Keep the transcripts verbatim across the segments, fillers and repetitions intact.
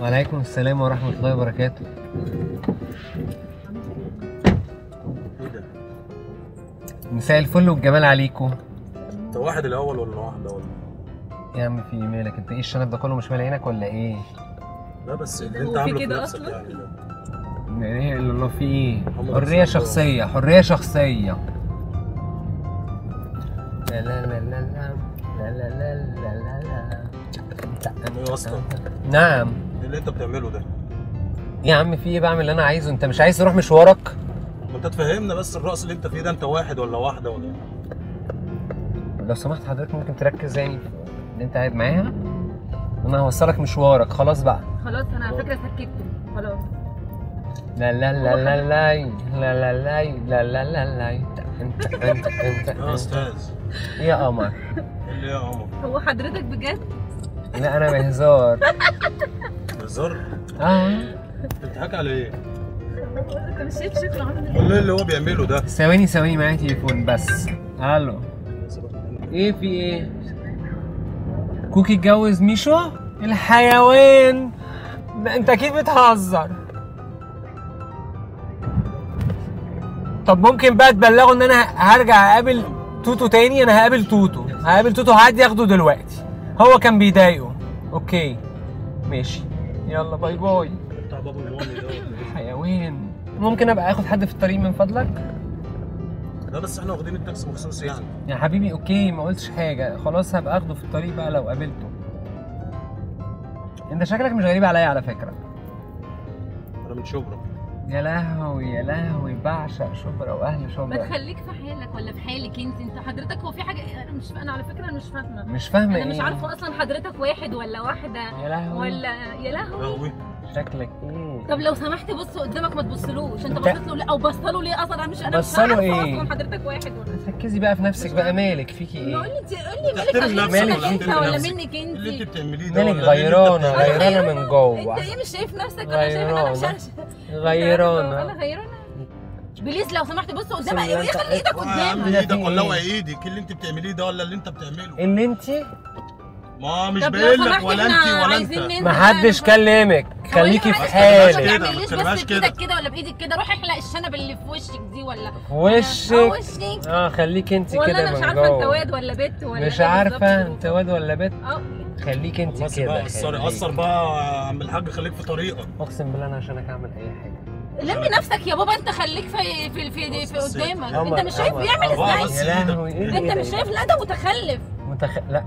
وعليكم السلام ورحمة الله وبركاته. مساء الفل والجمال عليكم. انت واحد الاول ولا واحدة ولا؟ يا عم في مالك انت؟ ايه الشنب ده كله مش مال عينك ولا ايه؟ لا بس اللي انت عامله في نفسك يعني. ما اله الا الله، في ايه؟ حرية شخصية، حرية شخصية. لا لا لا لا لا لا لا لا لا لا. ايه اصلا؟ نعم. ايه اللي انت بتعمله ده؟ ايه يا عم في ايه؟ بعمل اللي انا عايزه. انت مش عايز تروح مشوارك؟ ما انت تفهمنا بس الرقص اللي انت فيه ده انت واحد ولا واحدة ولا ايه؟ لو سمحت حضرتك ممكن تركز يعني اللي انت قاعد معاها؟ انا هوصلك مشوارك خلاص بقى. خلاص انا على فكرة سكتت خلاص. لا لا لا لا لا لا لا لا لا لا انت انت انت انت يا استاذ. ايه يا قمر؟ ايه اللي يا قمر؟ هو حضرتك بجد؟ لا انا بهزار. بهزار؟ اه. انت بتضحك على ايه؟ انت مش شايف شكله عامل ازاي؟ والله اللي هو بيعمله ده. ثواني ثواني معايا تليفون بس. الو. ايه في ايه؟ كوكي اتجوز ميشو؟ الحيوان. انت اكيد بتهزر. طب ممكن بقى تبلغوا ان انا هرجع اقابل توتو تاني. انا هقابل توتو، هقابل توتو هعدي اخده دلوقتي، هو كان بيضايقه. اوكي ماشي، يلا باي باي. بتاع بابا الوالي ده حيوان. ممكن ابقى اخد حد في الطريق من فضلك؟ لا بس احنا واخدين التاكسي مخصوص يعني. يا حبيبي اوكي ما قلتش حاجه، خلاص هبقى اخده في الطريق بقى لو قابلته. انت شكلك مش غريب عليا على فكره. انا من شبرا. يا لهوي يا لهوي، بعشق شبرا واهل شبرا. ما تخليك في حالك ولا في حالك انت. انت حضرتك هو في حاجه انا مش، انا على فكره انا مش فاهمه. مش فاهمه ايه؟ انا مش عارفه اصلا حضرتك واحد ولا واحده. يا لهوي ولا يا لهوي شكلك ايه؟ طب لو سمحت بص قدامك ما تبصلوش. انت بصيت له ليه او بصله ليه اصلا؟ انا مش انا مش عارفه ايه؟ اصلا حضرتك واحد ولا. ركزي بقى في نفسك بقى، مالك فيكي ايه؟ قول لي قول لي مالك انت ولا منك انت؟ اللي انت بتعمليه ده مالك؟ غيرانه غيرانه من جوه. انت ايه مش شايف نفسك؟ انا شايف انا مشرشه. غيرانه انا غيرانه. بليز لو سمحت بص قدامك. ايه خلي ايدك قدامك. ايدك ولا ايدك؟ اللي انت بتعمليه ده ولا اللي انت بتعمله؟ اللي انت ما مش باين لك ولا انت ولا انت. محدش كلمك، خليكي في حالك. ما تخليهاش كده كده ولا بايدك كده. روح احلق الشنب اللي في وشك دي ولا في وشك. اه خليكي انت كده من جوه. انا مش عارفه انت واد ولا بنت ولا مش عارفه انت واد ولا بنت. اه خليكي انت كده. قصر بقى يا عم الحاج، خليك في طريقك. اقسم بالله انا عشانك اعمل اي حاجه. لمي نفسك يا بابا، انت خليك في في في, في قدامك. انت مش شايف بيعمل ازاي؟ انت مش شايف؟ لا ده متخلف. لا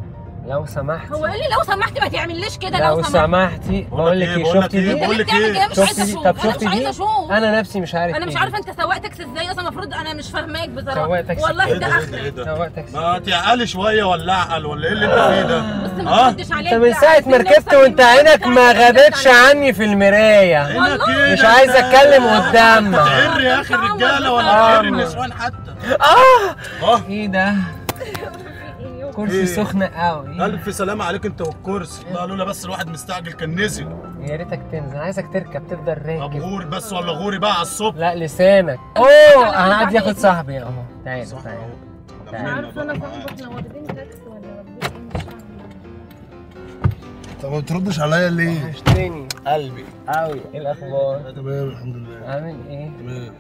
لو سمحتي. هو قال لي لو سمحتي ما تعمليش كده. لو سمحتي بقول لك ايه؟ شفتي دي؟ بقول لك ايه؟ مش عايزه اشوف. طب شفتي دي؟ انا نفسي مش عارف. انا مش عارفه انت سواق تاكسي ازاي اصلا. المفروض انا مش فاهماك بصراحه والله. ده اخرك سواق تاكسي. ما تعقلي شويه ولا اعقل ولا ايه اللي انت فيه ده؟ بس ما تردش عليا. انت من ساعه ما ركبت وانت عينك ما غابتش عني في المرايه. مش عايزه اتكلم قدامك. تعري يا اخي الرجاله ولا تعري النسوان حتى. اه ايه ده؟ كرسي إيه؟ سخنة قوي. ألف سلامة عليك أنت والكرسي. إيه؟ لا لولا بس الواحد مستعجل كان نزل. يا ريتك تنزل، أنا عايزك تركب تفضل راكب. طب غوري بس ولا غوري بقى على الصبح؟ لا لسانك. أوه أنا قاعد ياخد صاحبي أهو. تعالى تعالى. أنا عارفة أنا صاحبك. إحنا واخدين تاكسي ولا واخدين إيه؟ طب ما بتردش عليا ليه؟ وحشتني قلبي قوي. إيه الأخبار؟ تمام الحمد لله. عامل إيه؟ تمام.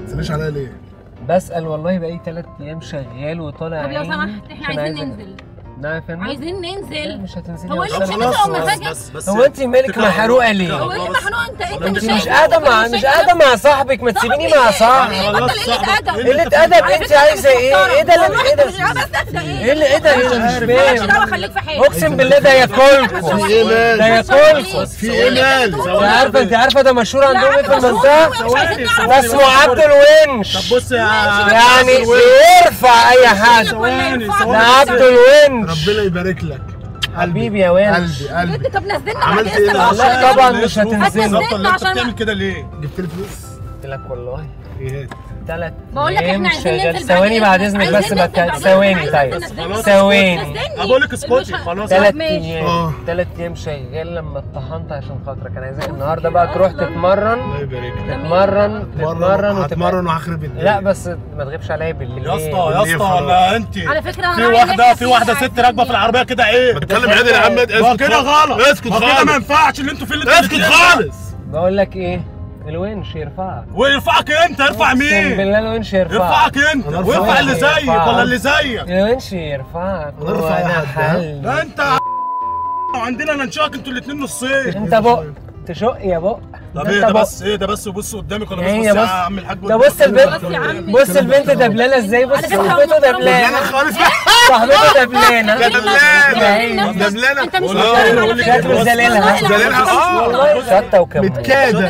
ما تسأليش عليا ليه؟ بسأل والله بقالي ثلاث ايام شغال وطالع عيني. طب لو سمحت احنا عايزين ننزل. نعم يا فندم عايزين ننزل. مش هتنزلي. هو اللي مش هتنزلي. هو انت مالك محروقه ليه؟ هو اللي محروقه انت. انت مش قاعده مع مش قاعده مع صاحبك. ما تسيبيني مع صاحبك. قله ادب. انت عايزه ايه؟ ايه ده اللي ايه ده؟ ايه اللي ايه ده؟ مش فاهم. خليك في حالك. اقسم بالله ده ياكلكم. ده ياكلكم. في ايه مال؟ انت عارفه انت عارفه ده مشهور عندهم ايه في المنطقه؟ ده اسمه عبد الونش. طب بص يا يعني يرفع اي حاجه. ده عبد الونش. ربنا يبارك لك حبيبي يا وانش. قلبي قلبي. طب نزلنا على القصه. لا طبعا مش هتنزلنا. انت بتعمل كده ليه؟ جبت لي فلوس؟ قلت لك والله. ايه هات. ثلاث ايام ثواني بعد اذنك بس ثواني طيب ثواني بقول لك اسكتي خلاص ثلاث ايام ثلاث ايام شغال لما اتطحنت عشان خاطرك انا عايزك النهارده بقى تروح تتمرن تتمرن تتمرن وتتمرن واخرب الدنيا لا بس ما تغيبش عليا بالليل يا اسطى يا اسطى ما انت على فكره في واحده في واحده ست راكبه في العربيه كده ايه بتتكلم عادي يا عم اسكت كده غلط اسكت كده ما ينفعش اللي انتوا فيه اللي اسكت خالص بقول لك ايه الونش يرفعك ويرفعك انت يرفع مين؟ بالله الونش يرفعك يرفعك انت ويرفع اللي زيك ولا اللي زيك الونش يرفعك وانا حل ده انت وعندنا ننشاك انتوا الاثنين نصين انت بق تشق يا بق طب ايه ده بس ايه ده بس وبص قدامك ولا بص يا عم الحاج ده بص البنت بص البنت دبلانه ازاي بص صاحبته دبلانه خالص صاحبته دبلانه دبلانه دبلانه انت مش متخيل زلالها زلالها والله شطه وكمان متكاده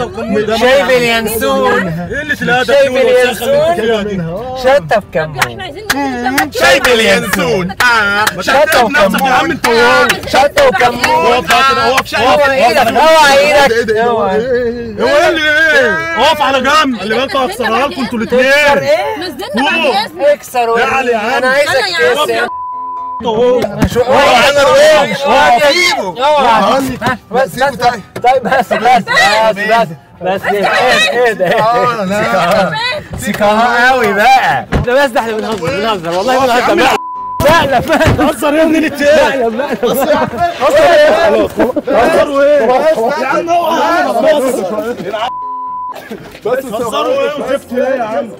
شايف اليانسون ايه اللي تلاقيها ده شايف اليانسون شطه في كمون شايف اليانسون شطه وكمون يا عم انت شطه وكمون هو ايدك هو ايدك هو ايه اللي ايه؟ اقف على جنب خلي بالكوا هكسرها لكوا انتوا الاثنين نزلنا بعد اذنك اكسر ولا انا عايزك تكسر هو عمل ايه؟ هو سيبه هو سيبه طيب طيب بس بس بس بس ايه ده اه لا سيكاها قوي بقى ده بس ده احنا بنهزر بنهزر والله بنهزر لا لا اصر يا ابني للتاني لا لا اصر خلاص اصروا ايه يا عم هو بس بس اصروا ايه وشفت ايه يا عم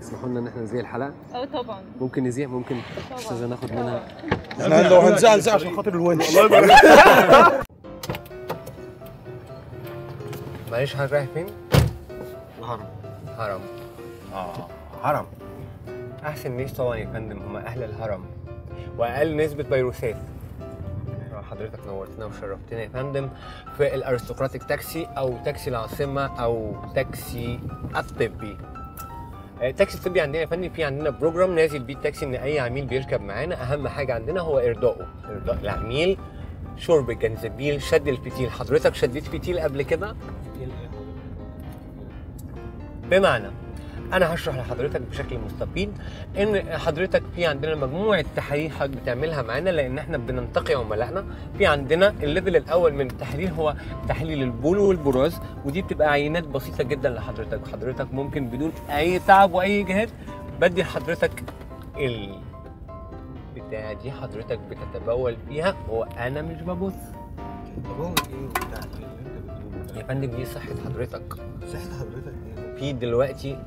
اسمحوا لنا ان احنا نذيع الحلقه اه طبعا ممكن نذيع ممكن استاذه ناخد منها احنا لو هنذيع هنذيع عشان خاطر الونش والله يبارك معلش هنروح فين؟ الهرم هرم اه هرم احسن ناس طبعا يا فندم هم اهل الهرم واقل نسبه فيروسات حضرتك نورتنا وشرفتنا يا فندم في الارستقراطيك تاكسي او تاكسي العاصمه او تاكسي الطبي التاكسي الطبي عندنا يا فندم في عندنا بروجرام نازل بيه التاكسي ان اي عميل بيركب معانا اهم حاجه عندنا هو ارضائه ارضاء العميل شرب الجنزبيل شد الفتيل حضرتك شديت فتيل قبل كده بمعنى أنا هشرح لحضرتك بشكل مستفيض إن حضرتك في عندنا مجموعة تحاليل حضرتك بتعملها معانا لأن إحنا بننتقي عملائنا، في عندنا الليفل الأول من التحليل هو تحليل البول والبراز ودي بتبقى عينات بسيطة جدا لحضرتك، حضرتك ممكن بدون أي تعب وأي جهد بدي لحضرتك ال بتاع دي حضرتك بتتبول فيها وأنا مش ببص. بتتبول إيه وبتاع اللي أنت بتقوله؟ يا فندم دي صحة حضرتك. صحة حضرتك إيه؟ في دلوقتي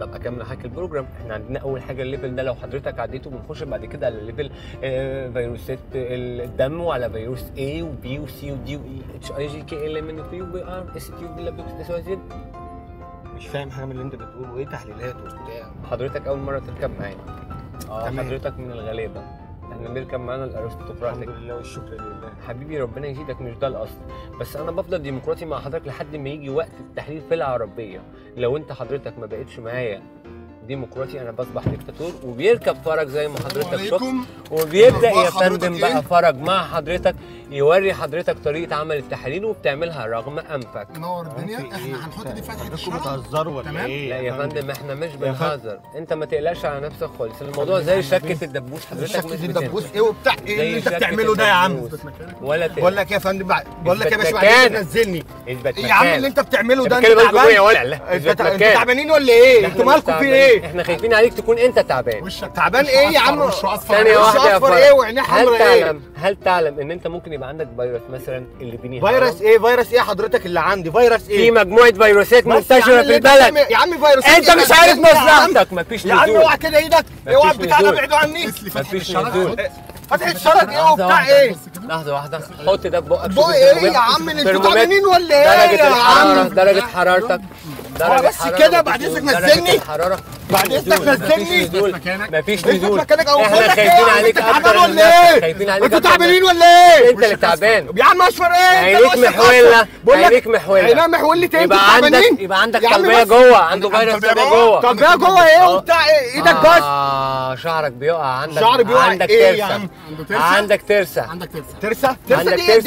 طب اكمل حكي البروجرام احنا عندنا اول حاجه الليفل ده لو حضرتك عديته بنخش بعد كده على الليفل آه فيروسات الدم وعلى فيروس A و B و C و D و E H I J K L M N P و B R S T U B W X Y Z مش فاهم حاجه من اللي انت بتقوله ايه تحليلات وبتاع حضرتك اول مره تركب معانا اه حضرتك من الغلابه احنا بنركب معانا الارستقراطي الحمد لله والشكر لله حبيبي ربنا يزيدك مش ده الاصل بس انا بفضل ديمقراطي مع حضرتك لحد ما يجي وقت التحليل في العربيه لو انت حضرتك ما بقتش معايا ديمقراطي انا بصبح ديكتاتور وبيركب فرج زي ما حضرتك شفت وبيبدا يا فندم بقى فرج مع حضرتك يوري حضرتك طريقه عمل التحاليل وبتعملها رغم انفك نور الدنيا احنا هنحط دي فتحه الشرط بتهزروا ولا ايه لا يا فندم احنا مش بنهزر انت ما تقلقش على نفسك خالص الموضوع زي شكه الدبوس حضرتك مش الدبوس ايه وبتاع ايه اللي انت بتعمله ده يا عم ولا بقول لك يا فندم بقول لك يا باشا بعد كده نزلني يا عم اللي انت بتعمله ده انت تعبانين ولا ايه انتوا مالكم في ايه احنا خايفين عليك تكون انت تعبان وشك تعبان ايه يا عم وشه اصفر ثانيه واحده يا فندم ايه وعينيه حمراء ايه هل تعلم ان انت ممكن يبقى عندك فيروس مثلا اللي بيني فيروس ايه فيروس ايه حضرتك اللي عندي فيروس ايه في مجموعه فيروسات منتشره في البلد يا عم فيروس ايه انت مش عارف مصلحتك مفيش نزول يا عم اوعى كده ايدك اوعى بتاع ده ابعدوا عني مفيش نزول فتحة الشرج ايه وبتاع ايه؟ لحظة واحدة حط ده في بقك بقى ايه يا عم انتوا تعبانين ولا ايه؟ درجة الحرارة درجة حرارتك درجة بس كده بعد اذنك نزلني بعد اذنك نزلني مفيش نزول احنا خايفين عليك اكتر ولا ايه؟ خايفين عليك انتوا تعبانين ولا ايه؟ انت اللي تعبان يا عم اشفر ايه؟ عينيك محولة عينيك محولة عينيها محولة ايه انتوا تعبانين؟ يبقى عندك يبقى عندك قلبية جوه عنده فيروس قلبية جوه قلبية جوه ايه وبتاع ايدك بس اه شعرك بيقع عندك. شعري بيقع عندك ايه ترسة. يا عم؟ عندك ترسة. عندك ترسة. ترسة؟ ترسة دي يعني ايه؟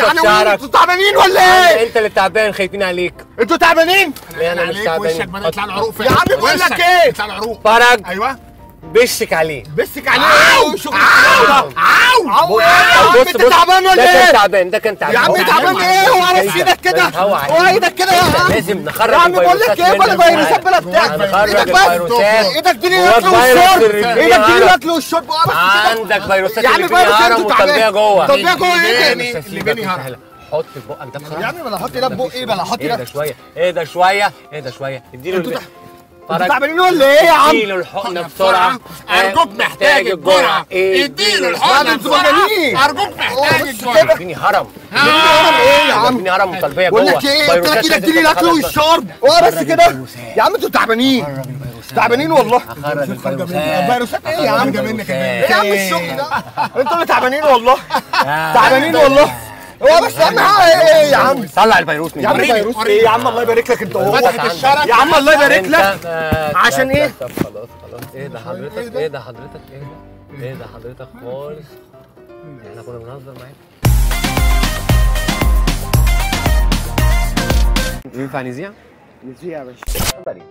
انتوا تعبانين ولا ايه؟ انت اللي تعبان خايفين عليك. انتوا تعبانين؟ انا انا مش تعبان. وشك بدأ يطلع له عروق فيا. يا عم بقول لك ايه؟ يطلع له عروق. فرج. ايوه. بشك عليه. بشك عليه. عاو عاو عاو. انت تعبان ولا ايه؟ ده كان تعبان. ده كان تعبان. يا عم تعبان ايه؟ هو عرف ايدك كده. هو ايدك كده يا لازم نخرج. يا عم بقول لك ايه؟ ولا فيروسات بلا بتاع. ايدك بس. ايدك دي ليها اكل والشرب. ايدك دي ليها اكل والشرب وقرف كده. عندك فيروسات اللي بيني هرم وتطبيع جوه. تطبيع جوه ايه تاني؟ اللي بيني هرم. حط في بقك ده بصراحه. يا عم بلا حط ده في بقي بلا حط ده. اهدى شويه اهدى شويه اهدى شويه. اديله انتوا تعبانين ولا ايه يا عم؟ اديله الحقنه بسرعه ارجوك محتاج الجرعه. اديله الحقنه بسرعه ارجوك محتاج الجرعه. اديني هرم. هرم ايه يا عم؟ اديني هرم مطلبيه جوه. بقول لك ايه؟ انت ايدك دي الاكل والشرب وقرا بس كده. يا عم انتوا تعبانين تعبانين والله. هخرج الفيروسات. فيروسات ايه يا عم؟ ايه يا عم الشغل ده؟ انتوا اللي تعبانين والله. تعبانين والله. هو بس اهم حاجه ايه يا عم؟ طلع الفيروس من يا عم. الفيروس ايه يا عم؟ الله يبارك لك انت اهو يا عم. الله يبارك لك. عشان ايه؟ طب خلاص خلاص. ايه ده حضرتك؟ ايه ده حضرتك؟ ايه ده؟ ايه ده حضرتك خالص؟ احنا كنا بنهزر معاك. ينفع نذيع؟ نذيع يا باشا. امبالي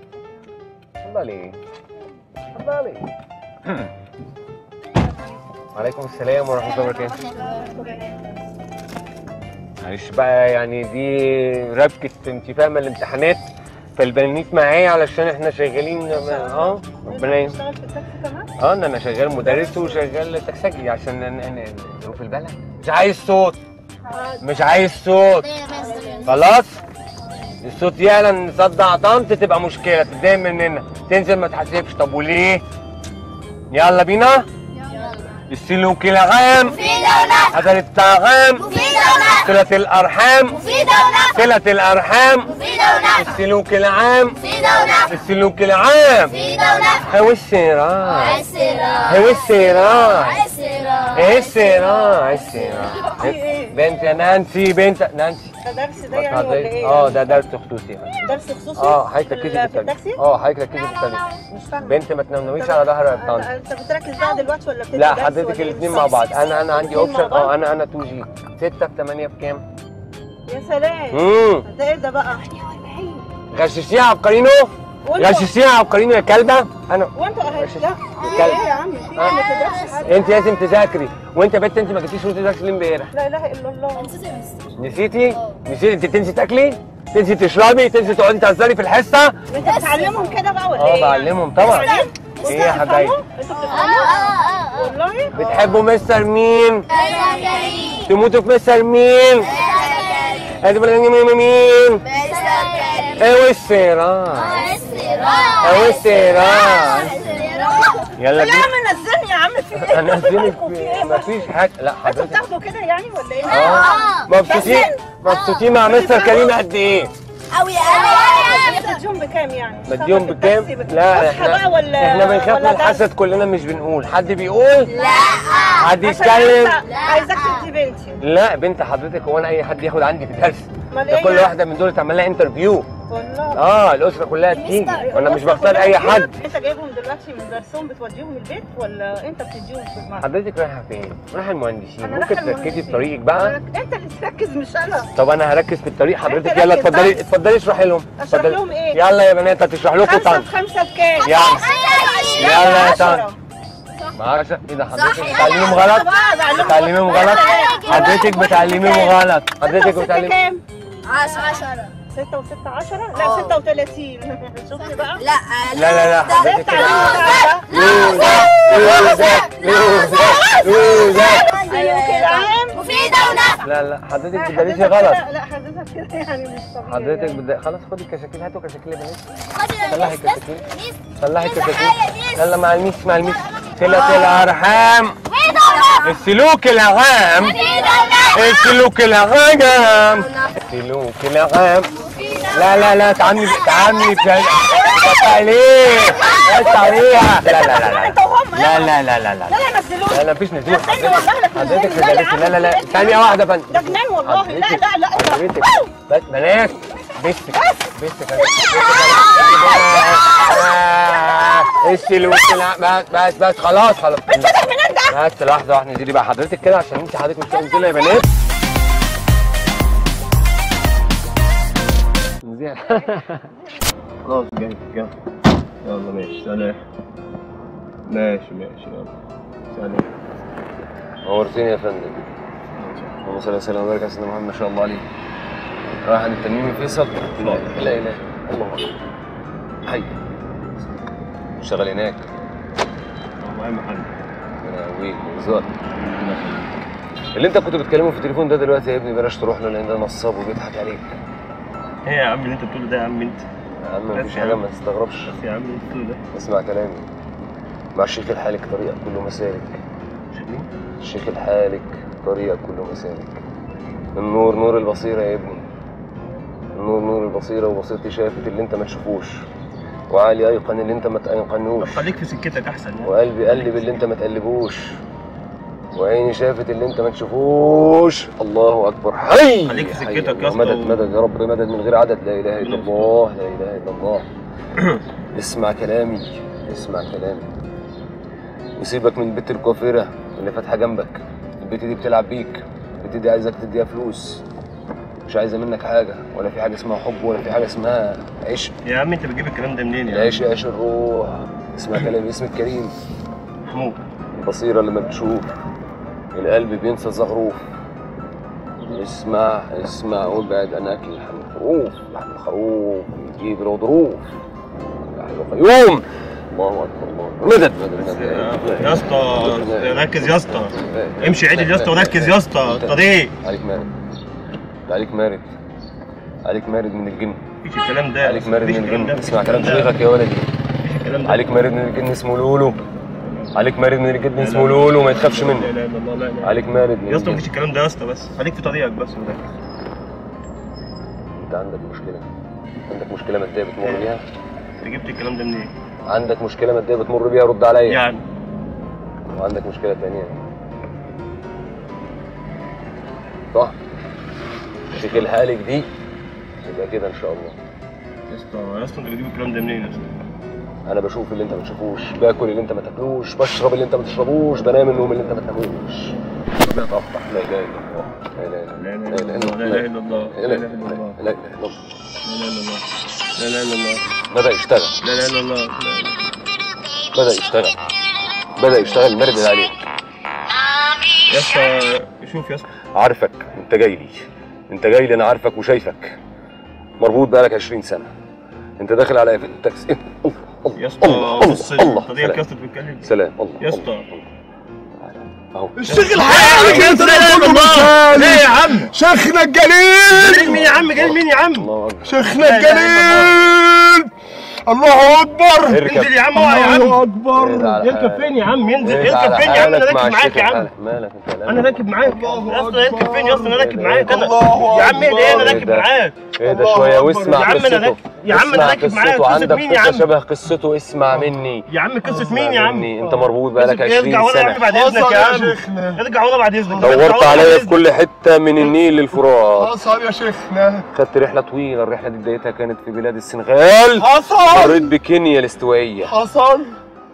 امبالي امبالي. وعليكم السلام ورحمه الله وبركاته. معلش بقى يعني دي ربكة انت فاهمة الامتحانات فالبنانيت معايا علشان احنا شغالين. اه ربنا يعين. بتشتغل في التاكسي كمان؟ اه ان انا شغال مدرس وشغال تاكسجي عشان انا ظروف البلد. مش عايز صوت. مش عايز صوت. خلاص؟ الصوت يعلى نصدع طنط تبقى مشكلة تتضايق مننا تنزل ما تحاسبش. طب وليه؟ يلا بينا؟ في وكيل العام في دولة أدلة الطعام في دولة صلة الأرحام في دولة صلة الأرحام في دولة السلوك العام في دولة السلوك العام في دولة. هو السيرة السيرة هو السيرة السيرة السيرة السيرة. بنت نانسي بنت نانسي. ده درس ده يعني ولا ايه؟ اه ده درس خصوصي. درس خصوصي؟ اه حضرتك ركزي في التاكسي؟ اه حضرتك ركزي في التاكسي. مش فاهمة بنت ما تنونويش على ظهر الطنط. انت بتركز بقى دلوقتي ولا بتركز؟ لا حضرتك الاثنين مع بعض. انا انا عندي اوبشن. اه انا انا اتنين جي ستة في تمانية بكام؟ يا سلام. امم ده ايه ده بقى؟ غششتيها عبقرينو؟ غششتيها عبقرينو يا كلبة. انا وانت غششتيها؟ ايه يا عم في ايه؟ ما تقدرش حاجة. انت لازم تذاكري. وانت يا بنت انت ما جبتيش فلوس الاكل امبارح. لا اله الا الله. نسيتي؟ نسيتي انت تنسي تاكلي؟ تنسي تشربي؟ تنسي تقعدي تهزري في الحصه؟ انت بتعلمهم كده بقى ولا ايه؟ اه بعلمهم طبعا. ايه يا حبايبي؟ انتوا بتفهموا؟ اه اه والله؟ بتحبوا مستر مين؟ مستر كريم. تموتوا في مستر مين؟ مستر كريم. مين؟ مستر كريم. اوي السيرة. اوي السيرة. اوي السيرة. يلا بينا. انا هزينك في مفيش حاجه. لا حضرتك انتوا بتاخدوا كده يعني ولا ايه؟ اه مبسوطين مبسوطين مع مستر كريم قد ايه؟ قوي قوي. بتديهم بكام يعني؟ بديهم بكام؟ لا احنا احنا بنخاف من الحسد كلنا مش بنقول. حد بيقول؟ لا. حد يتكلم؟ لا. عايزاك تدي بنتي. لا بنت حضرتك هو انا اي حد ياخد عندي في الدرس؟ ده كل واحده من دول تعمل لها انترفيو. والله اه الاسره كلها تيجي وانا مش بختار اي حد. انت جايبهم دلوقتي من درسهم بتوديهم البيت ولا انت بتديهم في المعهد؟ حضرتك رايحه فين؟ رايحه المهندسين. ممكن تركزي في طريقك بقى. انت اللي تركز مش انا. طب انا هركز في الطريق حضرتك. يلا اتفضلي اتفضلي اشرحي لهم. اشرح لهم ايه؟ يلا يا بنات هتشرح لكم. خمسه بخمسه بكام؟ يلا يلا يا طنط. معرفش ايه ده حضرتك بتعلميهم غلط. بتعلميهم غلط حضرتك. بتعلميهم غلط حضرتك. بتعلميهم كام؟ عشرة. ستة وستة عشرة؟ لا ستة وتلاتين. شوفي بقى. لا لا لا لا حضرتك لوزة لوزة لوزة. ايوه كده وفي دولة. لا لا حضرتك بتدرسي غلط. لا حضرتك كده يعني مش طبيعي. حضرتك بد... خلاص خدي الكشاكيل. هاتوا كشاكيل يا بنات. طلعي الكشاكيل. طلعي الكشاكيل. يلا مع الميس مع الميس. صلة الأرحام في دولة. السلوك العام في دولة. السلوك العام السلوك العام. لا لا لا تعاملي تعاملي بجد. ليه؟ لا لا لا لا لا لا لا لا لا لا لا مفيش نزول. حضرتك لا لا لا لا ثانية واحدة يا فندم. ده جنان والله. لا لا لا بنات. بيستك بيستك بس بس بس خلاص خلاص اتفتح منين ده؟ بس لحظه واحده نزلي بقى حضرتك كده عشان انت حضرتك مش هتنزلي يا بنات. خلاص جاي جاي يلا ماشي سلام ماشي ماشي يلا سلام. نورتني يا فندم. اللهم صل وسلم وبارك على سيدنا محمد. ما شاء الله عليك. رايح عند التميمي فيصل. لا لا اله الله اكبر. حي اشتغل هناك. الله يا محمد ربنا يقويك ويرزقك. اللي انت كنت بتكلمه في التليفون ده دلوقتي يا ابني بلاش تروح له لان ده نصاب وبيضحك عليك. ايه يا عم اللي انت بتقوله ده يا عم انت؟ يا عم مفيش حاجه ما تستغربش. بس يا عم اللي انت بتقوله ده اسمع كلامي. مع الشيخ الحالك طريقك كله مسالك. الشيخ الحالك طريقك كله مسالك. النور نور البصيره يا ابني. النور نور البصيره وبصيرتي شافت اللي انت ما تشوفوش. وعالي ايقن اللي انت ما تايقنوش. خليك في سكتك احسن يعني. وقلبي قلب اللي انت ما تقلبوش. وعيني شافت اللي انت ما تشوفوش. الله اكبر حي. خليك في سكتك يا اسطى. مدد مدد يا رب مدد من غير عدد. لا اله الا الله لا اله الا الله. اسمع كلامي اسمع كلامي. وسيبك من البت الكوافيره اللي فاتحه جنبك. البت دي بتلعب بيك. البت دي عايزك تديها فلوس. مش عايزه منك حاجه ولا في حاجه اسمها حب ولا في حاجه اسمها عشق. يا عم انت بتجيب الكلام ده منين يا عم؟ العشق عشق الروح. اسمع كلامي. اسم الكريم محمود. البصيره اللي ما بتشوف. القلب بينسى الزخروف. اسمع اسمع وابعد عن اكل لحم الخروف. لحم الخروف يجيب له ظروف. القيوم. الله اكبر الله مدد مدد يا اسطى. ركز يا اسطى. امشي عدل يا اسطى وركز يا اسطى. الطريق عليك مارد. عليك مارد. عليك مارد من الجن. مفيش الكلام ده. عليك مارد من الجن. اسمع كلام شيخك يا ولدي. عليك مارد من الجن اسمه لولو. عليك مارد من الجن اسمه لولو ما يتخافش منه. لا لا لا لا عليك مارد من يا اسطى. مفيش الكلام ده يا اسطى. بس خليك في طريقك بس وركز. انت عندك مشكله. عندك مشكله ماديه بتمر بيها. انت جبت الكلام ده منين؟ عندك مشكلة مادية بتمر بيها رد عليا. يعني وعندك مشكلة تانية صح؟ شغلها لك دي يبقى كده إن شاء الله. يا اسطى يا اسطى أنت بتجيب الكلام ده منين يا اسطى؟ أنا بشوف اللي أنت ما تشوفوش، باكل اللي أنت ما تاكلوش، بشرب اللي أنت ما تشربوش، بنام النوم اللي أنت ما تناموش. ربنا يتقطع. لا إله إلا الله لا إله إلا الله لا إله إلا الله لا إله إلا الله لا إله إلا الله لا إله إلا الله لا لا لا لا بدأ يشتغل. لا لا لا لا بدأ يشتغل. بدأ يشتغل مردد عليك. يا اسطى شوف يا اسطى. عارفك انت جاي لي. انت جاي لي انا عارفك وشايفك. مربوط بقالك عشرين سنة. انت داخل على انت يا اسطى بص الطريقة يا اسطى بتتكلم. سلام الله يا اسطى. اهو اشتغل حالك يا اسطى. ليه يا عم؟ شيخنا الجليل. جليل مين يا عم؟ جليل مين يا عم؟ شيخنا الجليل. الله اكبر. انزل يا عم. اوعى يا عم. الله اكبر. اركب فين يا عم؟ انزل اركب فين يا عم؟ انا راكب معاك يا عم. مالك انت؟ انا راكب معاك يا اسطى. اركب فين يا اسطى؟ انا راكب معاك. انا يا عم ايه انا راكب معاك. ايه ده شويه واسمع. يا عم انا راكب يا عم انا راكب معاك. قصه مين يا عم؟ شبه قصته. اسمع مني يا عم. قصه مين يا عم؟ انت مربوط بقالك عشرين سنة. ارجع ورا يا عم بعد اذنك يا عم. ارجع ورا بعد اذنك. دورت عليا في كل حته من النيل للفرات. حصل يا شيخنا. خدت رحله طويله. الرحله دي بدايتها كانت في بلاد السنغال. مريت بكينيا الاستوائيه. حصل.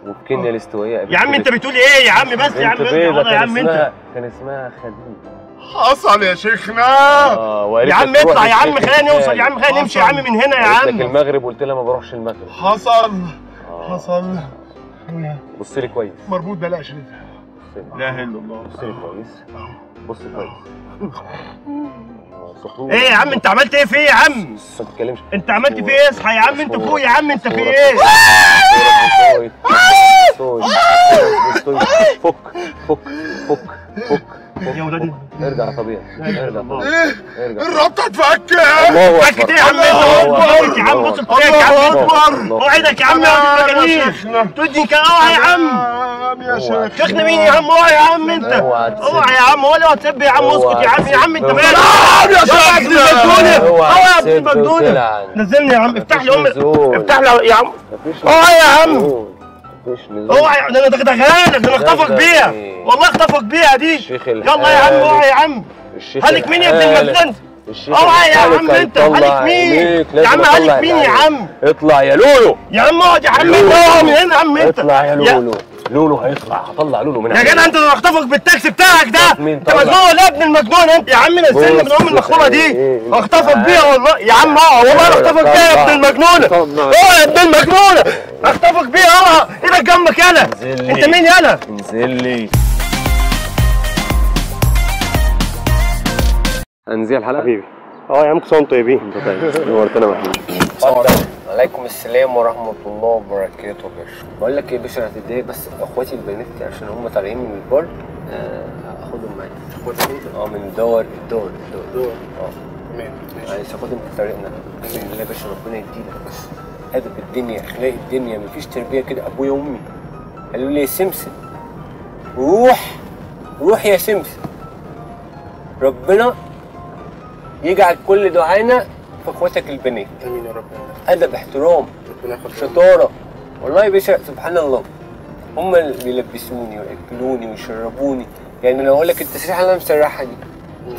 وفي كينيا الاستوائيه يا عم انت بتقول ايه يا عم؟ بس يا عم بيضه يا عم انت. كان اسمها خديجه. حصل يا شيخنا. آه يا عم اطلع يا عم خلينا نوصل يا عم. خلينا نمشي يا عم من هنا يا عم. قلت لك المغرب وقلت لها ما بروحش المغرب. حصل. آه. حصل. بص لي كويس. مربوط بقى لها عشرين. لا اله الا الله. بص لي كويس. بص كويس. ايه يا عم انت عملت ايه فيه يا عم؟ ما تتكلمش. انت عملت فيه ايه؟ اصحى يا عم انت فوق يا عم. انت فيه ايه؟ فك فك فك فك يا ولادي. ارجع طبيعي. ارجع طبيعي. الرابطه اتفكت. اتفكت ايه يا عم؟ انت يا عم بص الطريق يا عم. اكبر اوعدك يا عم يا مجانين تدي كده. اوعى يا عم يا شيخ. شيخنا مين يا عم؟ اوعى يا عم انت. اوعى يا عم. ولا هتسب يا عم. اسكت يا عم. يا عم انت مالك؟ اوعى يا شيخنا. اوعى يا ابن المجنونه. نزلني يا عم. افتح لي امي. افتح لي يا عم. اوعى يا عم. اوعى. ده انا دغدغانك. ده انا اخطفك بيها. والله اخطفك بيها دي. يلا يا عم. اوعى يا عم. هلك مين يا ابن المجنون؟ الشيخ اه يا عم انت عليك مين؟ يا عم عليك مين يا عم؟ اطلع يا لولو يا عم اقعد يا عم انت اقع من هنا يا عم انت اطلع يا لولو يا... لولو هيطلع هطلع لولو من هنا يا جدع انت اللي هخطفك بالتاكسي بتاعك ده انت مجنون ولا ابن المجنون انت يا عم نزلني من ام المخموره دي هخطفك بيها والله يا عم اقع والله انا هخطفك بيها يا ابن المجنونه اقع يا ابن المجنونه هخطفك بيها اقع ايدك جنبك يالا انت مين يالا؟ انزل لي هننزل الحلقه حبيبي اه يا عم كنتوا طيبين انت طيب نورتنا يا محمود السلام عليكم السلام ورحمه الله وبركاته يا باشا بقول لك ايه يا باشا انا هتتضايق بس اخواتي البنات عشان هم طالعين من البار هاخدهم معايا اخواتي اه من الدار الدار الدار اه تمام ماشي عايز اخدهم في طريقنا باذن الله يا باشا ربنا يدينا بس ادب الدنيا اخلاق الدنيا مفيش تربيه كده ابويا وامي قالوا لي يا سمسم روح روح يا سمسم ربنا يجعل كل دعانا في اخواتك البنات امين يا رب ادب احترام شطاره والله يا باشا سبحان الله هم اللي بيلبسوني وياكلوني ويشربوني يعني لو اقول لك التسريحه اللي انا مسرحها دي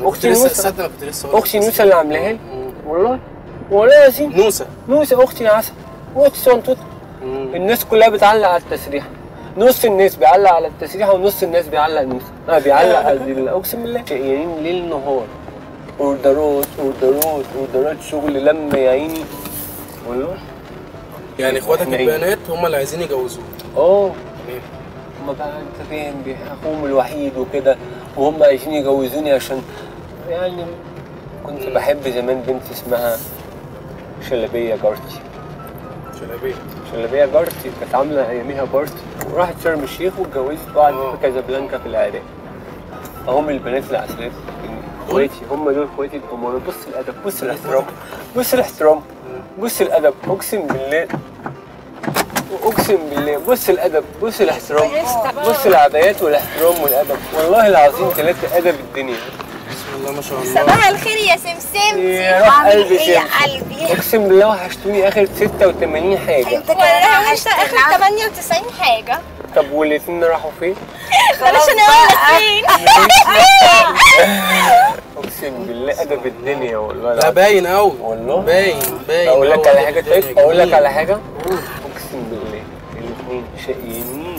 اختي نوسه اختي نوسه اللي عاملاها لي والله والله يا سيدي نوسه نوسه اختي عسل واختي سنتوت الناس كلها بتعلق على التسريحه نص الناس بيعلق على التسريحه ونص الناس بيعلق نوسه اه بيعلق اقسم بالله شقيانين ليل نهار اوردرات اوردرات اوردرات شغل لما يا عيني والله يعني اخواتك البنات هم اللي عايزين يجوزوك اه هم بقى انت فاهم اخوهم الوحيد وكده وهم عايزين يجوزوني عشان يعني كنت مم. بحب زمان بنت اسمها شلبيه جارتي شلبيه شلبيه جارتي كانت عامله اياميها بارتي وراحت شرم الشيخ واتجوزت بعض في كازابلانكا في العراق اهم البنات العسلات اخواتي هم دول اخواتي الامارات بص الادب بص الاحترام بص الاحترام بص الادب اقسم بالله اقسم بالله بص الادب بص الاحترام بص العبايات والاحترام والادب والله العظيم ثلاثه ادب الدنيا بسم الله ما شاء الله صباح الخير يا سمسمتي يا روح قلبي يا قلبي اقسم بالله وحشتوني اخر ستة وتمانين حاجه انت كمان وحشت اخر تمانية وتسعين حاجه طب والاثنين راحوا فين؟ خلاص انا اقول اقسم بالله ادب الدنيا والله لا باين قوي والله باين باين اقول لك على حاجه طيب اقول لك على حاجه اقسم بالله الاثنين شقيانين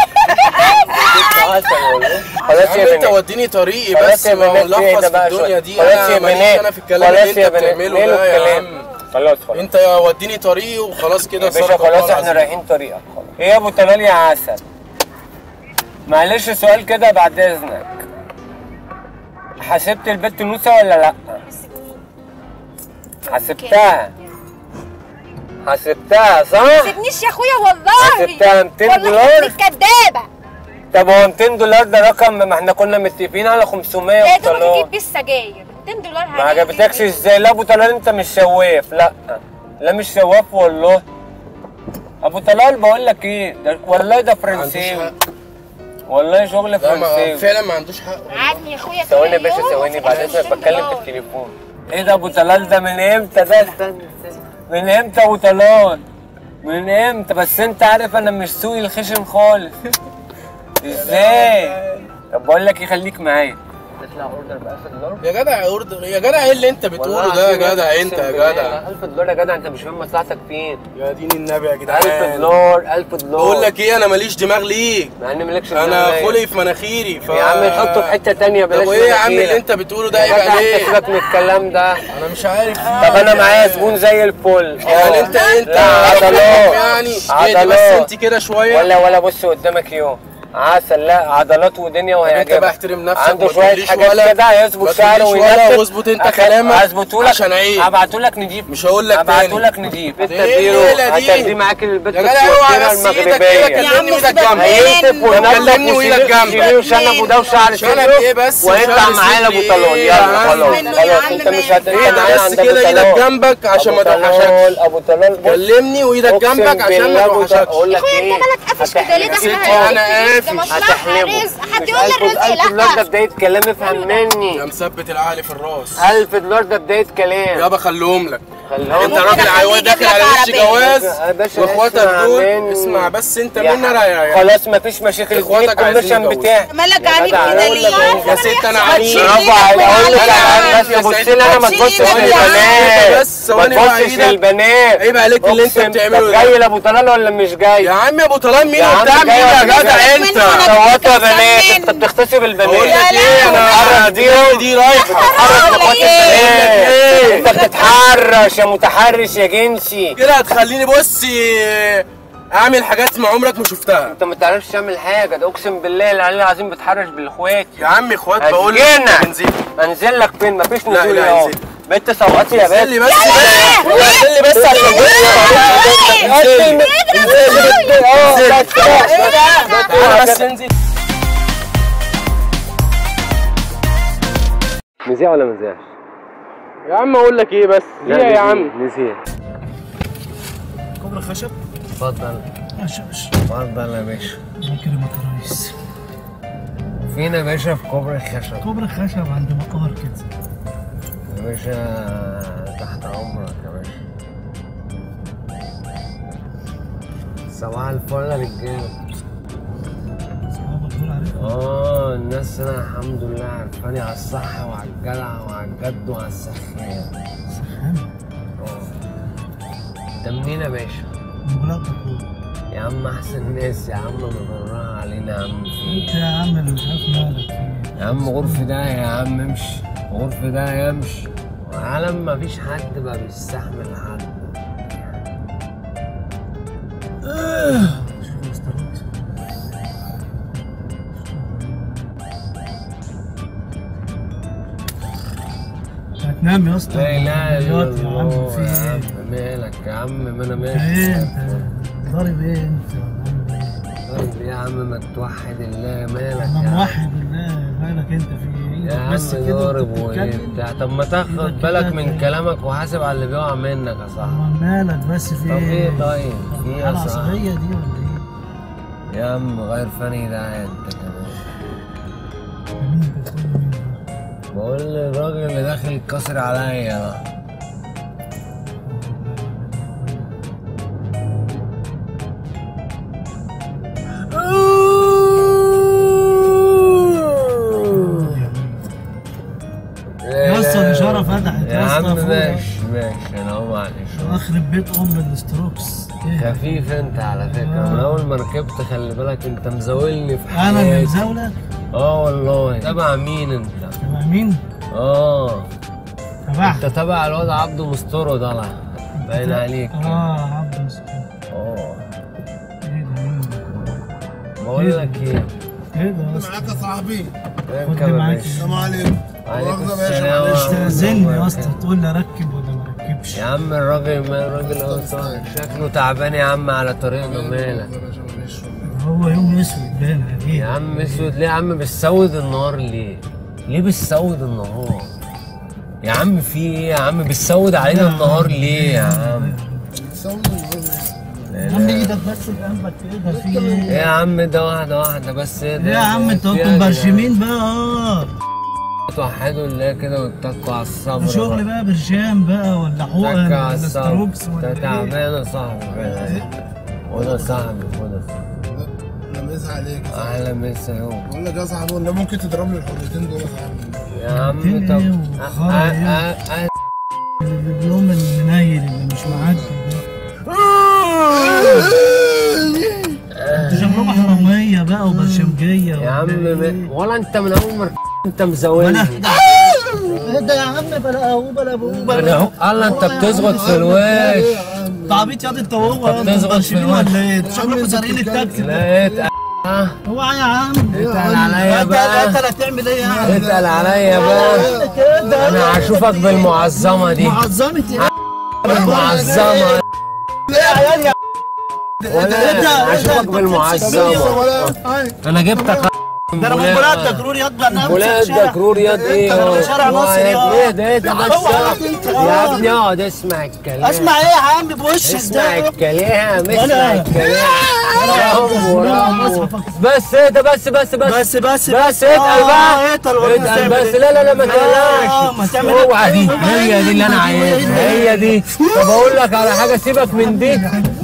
خلاص يا بنات وديني طريقي بس ملخص الدنيا دي خلاص يا بنات انا في الكلام اللي انت بتعمله ده يا عم خلاص خلاص انت وديني طريقي وخلاص كده باشا خلاص احنا رايحين طريقك خلاص ايه يا ابو تملي يا عسل معلش سؤال كده بعد اذنك حسبت البت نوسه ولا لا؟ حسبتها حسبتها صح؟ ما تسيبنيش يا اخويا والله حسبتها ميتين دولار كدابه طب هو ميتين دولار ده رقم ما احنا كنا متفقين على خمسمية يا دوبك تجيب بيه السجاير ميتين دولار ما عجبتكش ازاي لا ابو طلال انت مش شواف لا لا مش شواف والله ابو طلال بقول لك ايه ده والله ده فرنساوي والله شغل فرنساوي فعلا ما عندوش حق عادني يا اخويا ثواني يا باشا ثواني بعد اذنك بتكلم في التليفون ايه ده ابو طلال ده من امتى ده؟ من امتى ابو طلال؟ من امتى؟ بس انت عارف انا مش سوقي الخشن خالص ازاي؟ طب بقول لك ايه خليك معايا تطلع اوردر ب ألف دولار يا جدع اوردر يا جدع ايه اللي انت بتقوله ده يا جدع انت يا جدع ألف دولار يا جدع انت مش فاهم مصلحتك فين يا دين النبي يا جدعان ألف دولار ألف دولار بقول لك ايه انا ماليش دماغ ليك مع ان مالكش دماغ انا خلقي في مناخيري ف... يا عم حطه في حته ثانيه بلاش طب ايه يا عم اللي انت بتقوله ده عيب عليك سيبك من الكلام ده انا مش عارف طب انا معايا زبون زي الفل يعني انت انت عضلات يعني بس انت كده شويه ولا ولا بص قدامك يوم عسل لا عضلات ودنيا وهيعجبك. انت بقى احترم نفسك، عنده شويه حاجات كده هيظبط شعره وينفذ. واظبط انت كلامك هظبطه لك عشان ايه؟ هبعته لك نجيب، مش هقول لك تاني، هبعته لك نجيب. انت اديله هتديه معاك للبيت يا جدع. اوعى بس ايدك كده كلمني وايدك جنبي، هيكتب ويكلمني وايدك جنبي وشنب وده وشعر شنب ايه بس، وهيطلع معايا لبطلون. يلا خلاص خلاص انت مش هتقعد معايا بس كده. ايدك جنبك عشان ما تضحكش ابو طلال، كلمني وايدك جنبك عشان ما تضحكش. اقول لك ايه، انا هتحلمه. حد يقول لي الرزق لا؟ ألف دولار ده بداية كلام، افهم مني يا مثبت العقل في الراس. ألف دولار ده بداية كلام يابا، خليهم لك. انت راجل عواد داخل على وش جواز، واخواتك دول اسمع بس انت مننا رايح. خلاص مفيش مشاكل، اخواتك عايزين بتاعك. مالك عامل كده ليه يا سيدي؟ انا عليك برافو عليك، انا عارف. بص لي انا، ما تبصش للبنات، ما تبصش للبنات. عيب عليك اللي انت بتعمله ده. جاي لابو طلال ولا مش جاي؟ يا عم ابو طلال مين وبتاع مين يا جدع؟ انت اخوات يا بنات، انت بتغتصب البنات. بقول لك ايه، انا دي رايح بتتحرش اخوات البنات. انت بتتحرش يا متحرش يا جنسي كده، هتخليني بصي اعمل حاجات ما عمرك ما شفتها. انت ما تعرفش تعمل حاجه، ده اقسم بالله العلي العظيم بتحرش بالاخوات. يا عم اخوات بقول لك انزل، انزل لك فين؟ مفيش نزول يا عم. بنت سوقتي يا باشا، انزل لي بس انزل لي بس عشان انزل انزل بس انزل. نزيع ولا ما نزيعش؟ يا عم اقول لك ايه بس، نزيع يا عم نزيع. كوبري خشب. اتفضل ماشي يا باشا. اتفضل يا باشا. كريمة الرئيس فين يا باشا؟ في كوبري خشب. كوبري خشب عند مقهر كده يا باشا. تحت عمرك يا باشا. صباح الفل يا رجاله. صباح الفل عليكم. اه الناس انا الحمد لله عارفاني على الصحة وعلى الجدعة وعلى الجد وعلى السخانة. السخانة؟ اه. انت منين يا باشا؟ من بلاد الكورة. يا عم احسن ناس يا عم، مضرها علينا يا عم. انت يا عم اللي مش عارف مالك يا عم. غرفة ده يا عم امشي، غرفة ده يمشي. وعالم ما فيش حد بقى بيستحمل حد. هتنام يا اسطى؟ لا لا يا عم في ايه؟ مالك يا عم؟ ما انا مالك. ايه انت ضارب ايه انت؟ ضارب ايه يا عم؟ ما توحد الله. مالك؟ انا موحد الله. مالك انت في ايه؟ يا عم ضارب وايه بتاع؟ طب ما تاخد بالك من كلامك وحاسب على اللي بيقع منك يا صاحبي. امال مالك بس في ايه؟ طب ايه طيب؟ في ايه يا صاحبي؟ العصبية دي ولا ايه؟ يا عم غير فني ده انت كمان. بقول للراجل اللي داخل كسر عليا بقى. ماشي ماشي انا اهو. معلش اخرب بيت ام الاستروكس. خفيف انت على فكره، من اول ما ركبت خلي بالك انت مزاولني في حياتي. انا اللي مزاولك؟ اه والله. تبع مين انت؟ تبع مين؟ اه تبع انت تبع الواد عبده مستورة ده. لا باين عليك. اه عبده مستورة. اه ايه ده؟ بقول لك ايه؟ ايه ده يا اسطى؟ معاك يا صاحبي. خد معاك. السلام عليكم. وعليكم السلام. استأذني يا اسطى، تقول لي اركب ولا ما اركبش؟ يا عم الراجل ما الراجل هو شكله تعبان يا عم على طريقنا. مالك؟ هو يوم اسود باين عليه يا عم. اسود ليه يا عم؟ بتسود النهار ليه؟ ليه بتسود النهار؟ يا عم في ايه يا عم؟ بتسود علينا النهار ليه يا عم؟ بتسود النهار يا عم. ايدك بس بقلبك تقدر في ايه؟ يا عم ده واحده واحده بس. ايه يا عم انتوا انتوا مبرشمين بقى؟ اه توحدوا الله كده واتكوا على الصبر. شغل بقى برشام بقى ولا حقن ولا ستروكس ولا ايه؟ تعبان يا صاحبي. خد يا صاحبي خد يا صاحبي. لمسها عليك يا صاحبي. اهلا مسا اهو. بقول لك يا صاحبي ولا ممكن تضرب لي الحرتين دول يا صاحبي؟ يا عم طب اليوم اللي نايل اللي مش معدي تجمع حراميه بقى وبرشمجيه يا عم. ولا انت من اول ما انت مزاولني. ده يا عم بلا اهو بلا ابوه. الله انت بتزغط في الوش. انت عبيط ياض انت وهو. انت بتزغط في الوش ولا ايه؟ شكلكوا زارعين التاكسي. ها اوعى يا عم اتقل عليا بقى، انت هتعمل ايه يعني؟ اتقل عليا بقى، انا هشوفك بالمعظمه دي. معظمه ايه؟ بالمعظمه ايه يا عيال؟ يا ولا هشوفك بالمعظمه. انا جبتك ده انا بقول لك كرور يد بقى، ولادك كرور يد ايه؟ انت شارع مصر يا ابني. ايه ده يا ابني؟ اقعد اسمع الكلام. اسمع ايه يا عم بوشك ده؟ اسمع الكلام، اسمع الكلام بس. ايه ده؟ بس بس بس بس بس بس اتقل بقى، اتقل بس. لا لا لا ما تقلقش، اوعى. دي هي دي اللي انا عايزها، هي دي. طب اقول لك على حاجه، سيبك من دي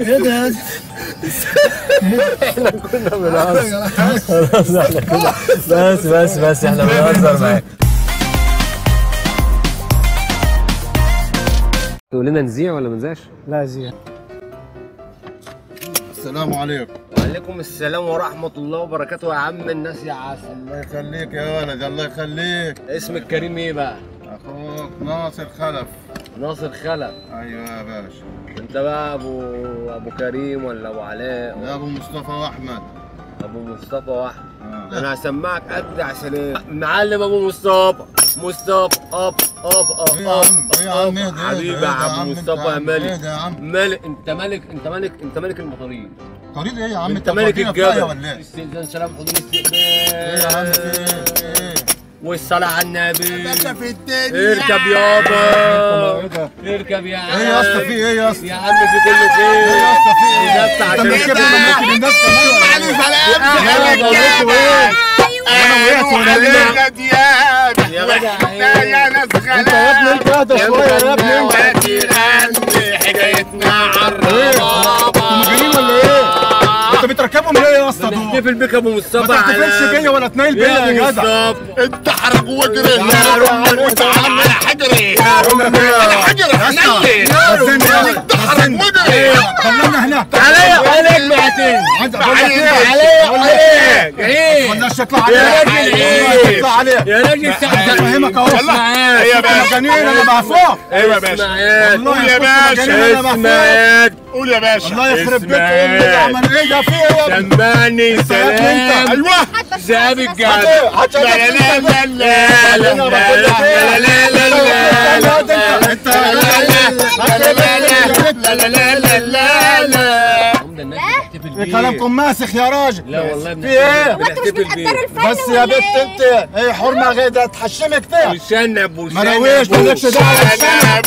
ايه ده يا ده؟ احنا كنا بنهزر خلاص، احنا كنا بس بس بس احنا بنهزر معاك. تقول لنا نذيع ولا ما نذيعش؟ لا ذيع. السلام عليكم. وعليكم السلام ورحمة الله وبركاته يا عم الناس يا عسل. الله يخليك يا ولد، الله يخليك. اسمك كريم ايه بقى؟ اخوك ناصر خلف. ناصر خلف. ايوه يا باشا. انت بقى ابو ابو كريم ولا ابو علاء؟ لا ابو مصطفى واحمد. ابو مصطفى واحمد. آه. انا هسمعك قد عشان ايه؟ معلم ابو مصطفى. مصطفى اب اب اب اب اب حبيبي يا عم مصطفى يا ملك. ملك انت، ملك انت، ملك انت، ملك المطاريد. طريق ايه يا عم؟ انت ملك الجبل ولا ايه؟ استئذان سلام حضور الاستقبال. ايه يا عم في ايه؟ والصلاة على النبي. باشا في الدنيا اركب يابا، اركب يا عم. ايه يا اسطى في ايه يا اسطى؟ يا عم في كل خير. ايه يا اسطى في ايه؟ انت مركب مركب الناس كمان. انا وقعت ولا ايه؟ يا ابني انت، يا ابني انت اهدى شويه يا ابني. وكيل قلبي حكايتنا على الربابه. انتوا مجانين ولا ايه؟ انت بتركبهم ليه يا اسطى دول؟ بنحتفل بيك يا ابو مصطفى. ما تحتفلش بيا ولا تنايل بيا يا جدع. انت حرج واجري يا رمل وتعالى على حجري يا رمل على حجري يا رمل. انت حرج واجري. خلينا هنا تعالى عليك معتين. عليك ايه؟ ما تقولش اطلع عليك يا راجل. ايه؟ اطلع عليك يا راجل. فاهمك اهو. والله يا باشا انا بعفوك. ايوه يا باشا والله يا باشا. اسمعك قول يا باشا. الله يخرب بيتك اللي عمل ايه ده؟ في ايه يا ابني؟ سمعني سلام. ايوه ذئاب الجبل. لا لا لا لا لا لا لا لا انت لا لا لا لا لا لا لا. ايه كلامكم ماسخ يا راجل؟ لا والله في ايه؟ بس يا بنت انت هي حرمه غدا تحشمك فيها. وشنب وشنب مراويش مالكش دعوه. شنب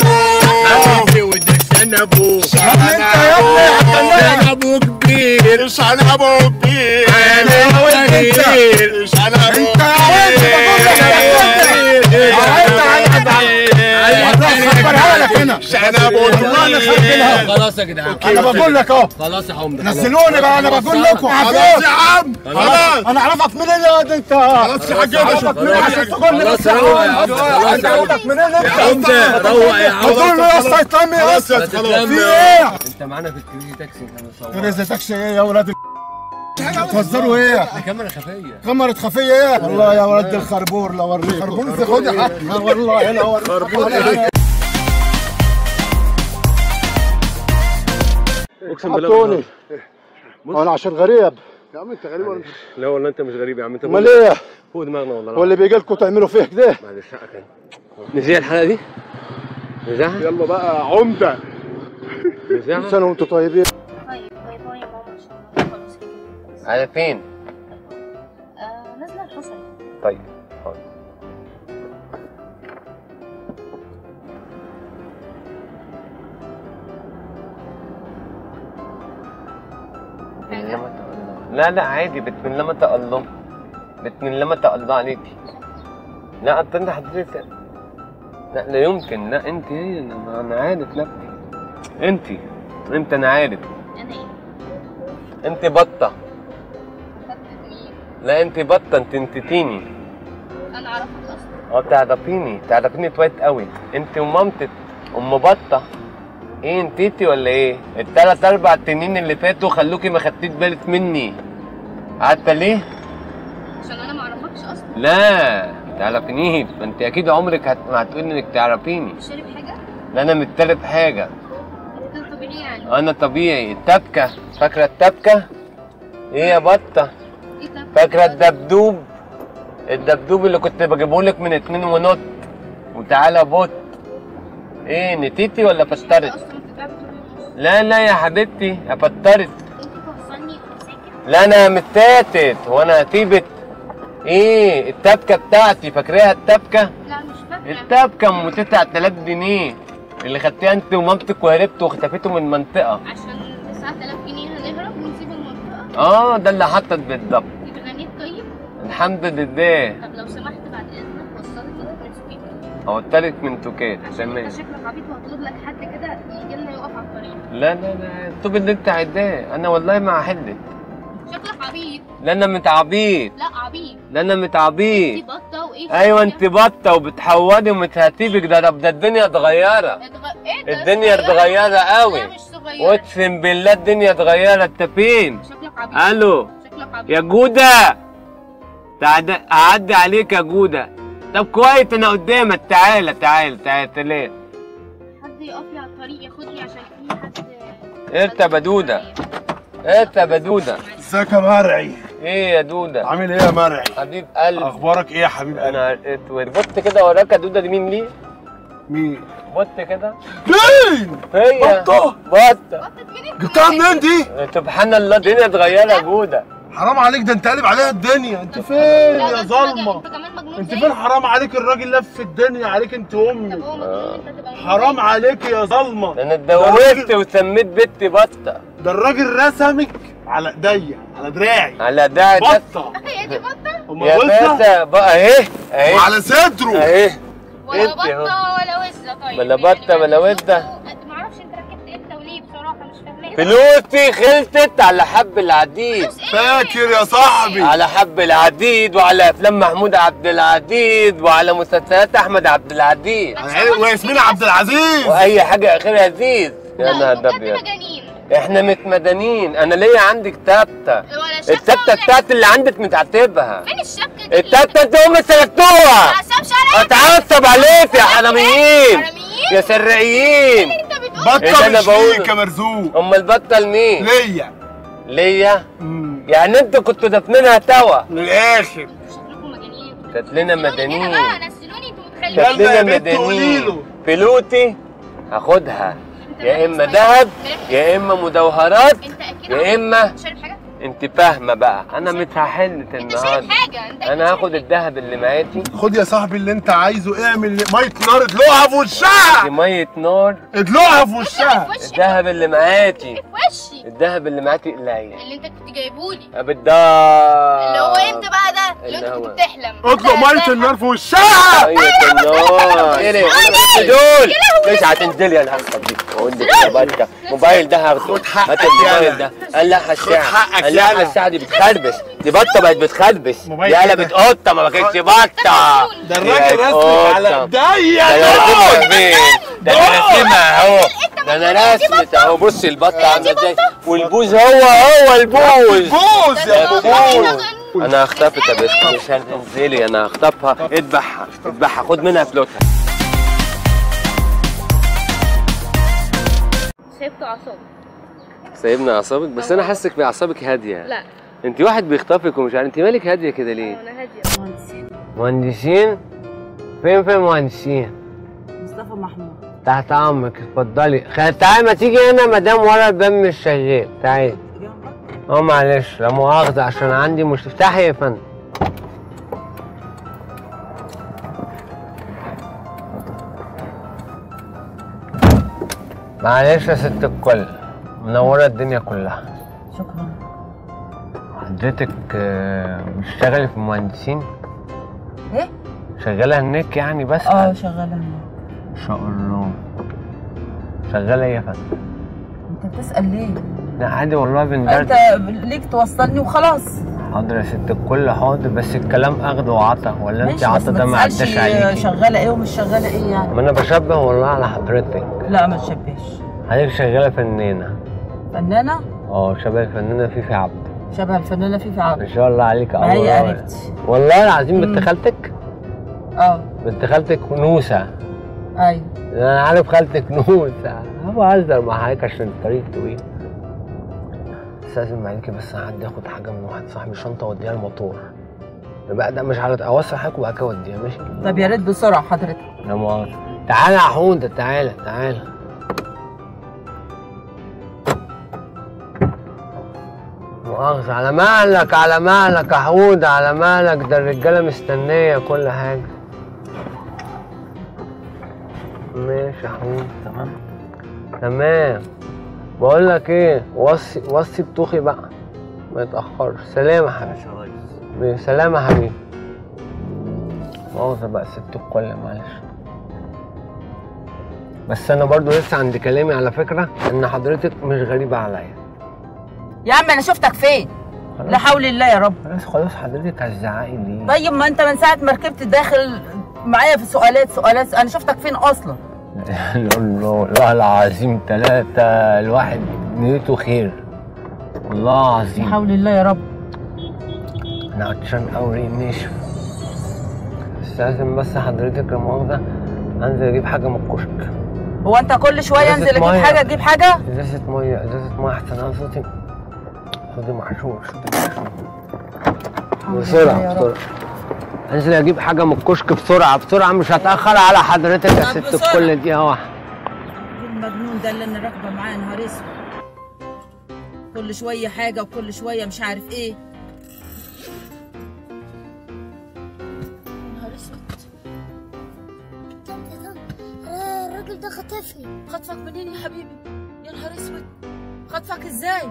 حبيبي وده شنبو. شنبو كبير، شنبو كبير. انت انت شنبو كبير. خلاص يا جدعان انا بقول لك اهو. خلاص يا حمد نزلوني بقى. انا بقول لكم خلاص يا عم. خلاص انا اعرفك منين يا واد انت؟ خلاص يا حاج اعرفك منين عشان تقول لي بس يا عم؟ انت اعرفك منين انت؟ روق يا عم. بقول له يا اسطى يتلم يا اسطى. في ايه؟ انت معانا في الكريزي تاكسي. كريزي تاكسي ايه يا ولاد؟ بتهزروا ايه؟ دي كاميرا خفيه. كاميرا خفيه ايه؟ والله يا ولاد الخربور. لو وريك خربور في خدي حقي والله. هنا اوريك اقسم بالله. انا عشان غريب يا عم. انت غريب ولا مش؟ لا والله انت مش غريب يا عم. انت امال ايه؟ هو دماغنا والله. هو اللي بيجي لكم تعملوا فيها كده؟ معلش حقك انت. نذيع الحلقه دي؟ نذيعها؟ يلا بقى عمده نذيعها. كل سنه وانتم طيبين. طيب باي باي يا ماما. ان شاء الله خلاص كده. على فين؟ نازله الحصري. طيب خلاص. لا لا عادي. بتمنى ما تقلّم، بتمنى ما تقلّم عليكي. لا انت حضرتك لا لا يمكن. لا انت هي. انا عارف. لا انت انت انا عارف. انا ايه؟ انت بطه. لا انت بطه، انت انت تيني. انا اعرفك اصلا. اه بتعرفيني، بتعرفيني كويس قوي. انت ومامتك ام بطه. ايه انتيتي ولا ايه؟ التلات اربع تنين اللي فاتوا خلوكي ما خدتيش بالك مني. عارفه ليه؟ عشان انا ما اعرفكش اصلا. لا ما تعرفينيش، ما انت اكيد عمرك هت... ما هتقولي انك تعرفيني. مش شارب حاجه؟ لا انا مش شارب حاجه. انت طبيعي يعني؟ انا طبيعي. التبكه، فاكره التبكه؟ ايه يا بطه؟ ايه تبكه؟ فاكره الدبدوب؟ الدبدوب اللي كنت بجيبهولك من اتنين ونط وتعالى بوت. ايه نتيتي ولا فطرت؟ لا لا يا حبيبتي يا فطرت. لا انا متاتت وانا هتيبت. ايه التبكه بتاعتي فاكراها التبكه؟ لا مش فاكره. التبكه ام تسعة آلاف جنيه اللي خدتيها انت ومامتك وهربتوا واختفيتوا من المنطقه. عشان تسعة آلاف جنيه هنهرب ونسيب المنطقه؟ اه ده اللي حصل بالظبط. اتغنيت طيب؟ الحمد لله. طب لو سمحت بعد اذنك وصلت هوطرك من توكات. تمام. انت شكلك عبيط وهطلب لك حد كده يجي لنا يقف على الطريق. لا لا لا الطوب اللي انت عداه انا والله ما هحلك. شكلك عبيط. لا انا مش عبيط. لا عبيط. لا انا مش عبيط. انت بطه وايه؟ ايوه انت بطه وبتحودي ومش هتيبك. ده ده الدنيا اتغيرت. ايه ده؟ الدنيا اتغيرت قوي. لا مش صغيره. اقسم بالله الدنيا اتغيرت. انت فين؟ شكلك عبيط. الو. شكلك عبيط. يا جوده تعدي اعدي عليك يا جوده. طب كويس انا قدامك. تعالى تعالى تعالى تعالى حد يقف لي على الطريق ياخدني عشان في حد. ايه انت يا بدوده؟ ايه انت يا بدوده؟ ازيك يا مرعي؟ ايه يا دوده؟ عامل ايه يا مرعي؟ حبيب قلبي. اخبارك ايه يا حبيب قلبي؟ انا اتوري بط كده وراك يا دوده. دي مين ليه؟ مين؟ بط كده؟ مين؟ هي بطه بطه. جبتها منين دي؟ سبحان الله الدنيا اتغيرت يا جوده. حرام عليك ده انت قالب عليها الدنيا. انت فين يا ظالمه؟ انت فين؟ حرام عليك الراجل لف الدنيا عليك انت وامي. حرام عليك يا ظالمه. انا اتجوزت وسميت بنتي بطه. ده الراجل رسمك على ايديا على دراعي على دراعي بطه. هي دي بطه يا باشا بقى اهي اهي وعلى صدره اهي. ولا بطه ولا وزه. طيب ولا بطه ولا وزه. معرفش انت ركبت امتى وليه بصراحه مش فاهمه. فلوسي خلصت على حب العديد. فاكر يا صاحبي على حب العديد وعلى افلام محمود عبد العزيز وعلى مسلسلات احمد عبد العزيز وياسمين عبد العزيز واي حاجه اخرها عزيز. يا نهار ابيض احنا متمدنين. انا ليا عندك تابته. التابته بتاعتي اللي عندك متعتبها. فين الشبكه دي؟ التابته انت امي سلكتوها. اتعصب عليك يا حراميين يا سرعيين. بطه مش ليك يا مرزوق. امال بطه لمين؟ ليا ليا. يعني انتوا كنتوا دافنينها سوا من الاخر. شكلكم مجانين. شكلنا مدنيين. نزلوني انتوا متخيلين. شكلنا مدنيين. فلوتي هاخدها يا اما ذهب يا اما مدوهرات يا اما انت فاهمه بقى. انا مش هحلت النهارده. انا هاخد الذهب اللي معاكي. خد يا صاحبي اللي انت عايزه. اعمل ميه نار ادلقها في وشها. دي ميه نار ادلقها في وشها. الذهب اللي معاكي. في وشي. الذهب اللي معاكي اقلعيه. اللي انت كنت جايبه لي. بالظبط. اللي هو امتى بقى ده؟ اللي انت كنت بتحلم. اطلق ميه النار في وشها. ميه النار. ايه ده؟ دول مش هتنزلي انا هخطفك. اقول لك يا بنت الموبايل ده هاخده. هات الموبايل ده. قلعها الشعر. لا الساعة دي بتخربش. دي بطة بقت بتخربش. دي قلبت قطة ما بقتش بطة. ده الراجل رسمك على ايديا. ده انا راسمها فين؟ ده انا راسمها اهو. ده انا راسمت اهو. بصي البطة عاملة ازاي. والبوز هو هو البوز. البوز يا بوز. انا هخطفك يا بنتي. مش هتنزلي انا هخطفها. اذبحها اذبحها خد منها فلوتها. سيبت اعصابي. سايبنا اعصابك بس أوه. انا حاسك باعصابك هاديه. لا انت واحد بيخطفك ومش عارف انت مالك هاديه كده ليه؟ انا هاديه. مهندسين مهندسين فين فين مهندسين؟ مصطفى محمود تحت امرك. اتفضلي. تعالي ما تيجي هنا مدام ورا الباب مش شغال. تعالي. اه معلش لا مؤاخذه عشان عندي مش افتحي يا فندم. معلش يا ست الكل منوره الدنيا كلها. شكرا. حضرتك بتشتغلي في المهندسين؟ ايه؟ شغاله هناك يعني بس؟ اه شغاله هناك. ان شاء الله. شغاله ايه يا فندم؟ انت بتسال ليه؟ لا عادي والله بندردش. انت ليك توصلني وخلاص. حاضر يا ست الكل، حاضر، بس الكلام اخده وعطا، ولا انت عطا ده ما عداش عليكي؟ شغاله ايه ومش شغاله ايه يعني؟ ما انا بشبه والله على حضرتك. لا ما تشبهش. حضرتك شغاله فنانه. فنانه؟ اه، شبه الفنانه فيفي عبده. شبه الفنانه فيفي عبده. ما شاء الله عليك. اه هي قريبتي والله العظيم. بنت خالتك؟ اه بنت خالتك نوسه. ايوه انا عارف خالتك نوسه. انا بهزر مع حضرتك عشان الطريق طويل. استاذن معاكي بس هعدي اخد حاجه من واحد صاحبي، شنطه اوديها المطار. بقى ده مش عارف اوصل حضرتك وبعد كده اوديها. ماشي؟ طب يا ريت بسرعه حضرتك. لا مؤاخذه. تعالى يا حونده، تعالى تعالى. مؤاخذه. على مهلك على مهلك يا حوده، على مهلك، ده الرجاله مستنيه كل حاجه. ماشي يا حوده. تمام تمام. بقول لك ايه، وصي وصي بطوخي بقى ما يتاخرش. سلام يا حبيبي. ماشي يا ريس. سلام يا حبيبي. مؤاخذه بقى سبت الكل، معلش. بس انا برضو لسه عند كلامي على فكره، ان حضرتك مش غريبه عليا. يا عم انا شفتك فين؟ لا حول الله يا رب. خلاص خلاص حضرتك هتزعقي ليه؟ طيب ما انت من ساعه ما ركبت داخل معايا في سؤالات سؤالات. انا شفتك فين اصلا؟ الله الله العظيم ثلاثة، الواحد نيته خير والله العظيم. حول الله يا رب. أنا عطشان أوي نشف. استاذن بس حضرتك المؤاخذة، أنزل أجيب حاجة من الكشك. هو أنت كل شوية أنزل أجيب حاجة أجيب حاجة؟ إزازة مية، إزازة مية أحسن. أنا صوتي صوتي محشور، صوتي محشور. بسرعة بسرعة. انزل اجيب حاجه من الكشك بسرعه بسرعه، مش هتاخر على حضرتك يا ست الكل. دقيقه واحده. المجنون ده اللي انا راكبه معاه نهار اسود، كل شويه حاجه وكل شويه مش عارف ايه. نهار اسود. الراجل ده خطفني. خطفك منين يا حبيبي؟ يا نهار اسود، خطفك ازاي؟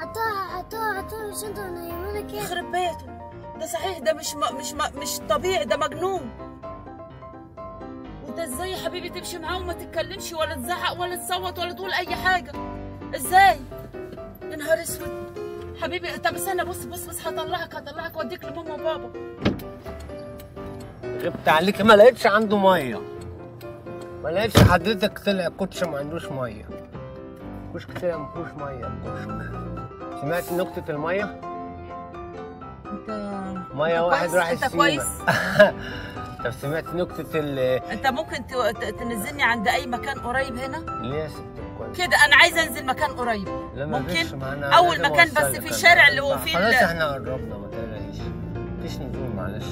قطعها قطعها قطعها الشنطه وانا يعملها كده. يخرب بيته. ده صحيح، ده مش م... مش م... مش طبيعي، ده مجنون. وده ازاي يا حبيبي تمشي معاه وما تتكلمش ولا تزعق ولا تصوت ولا تقول اي حاجه؟ ازاي؟ يا نهار اسود حبيبي. طب استنى، بص بص بص، هطلعك هطلعك واديك لماما وبابا. غبت عليك، ما لقيتش عنده ميه، ما لقيتش حضرتك. طلع الكوتش ما عندوش ميه، الكوتش طلع ما فيهوش ميه. الكوتش سمعت نكته الميه؟ انت ميه واحد راح السيما. انت كويس؟ طب سمعت نكته ال انت ممكن تنزلني عند اي مكان قريب هنا؟ ليه يا ست الكل؟ كده انا عايزه انزل مكان قريب. ممكن اول مكان بس في الشارع اللي هو فيه. خلاص احنا قربنا ما تقلقيش، مفيش نزول. معلش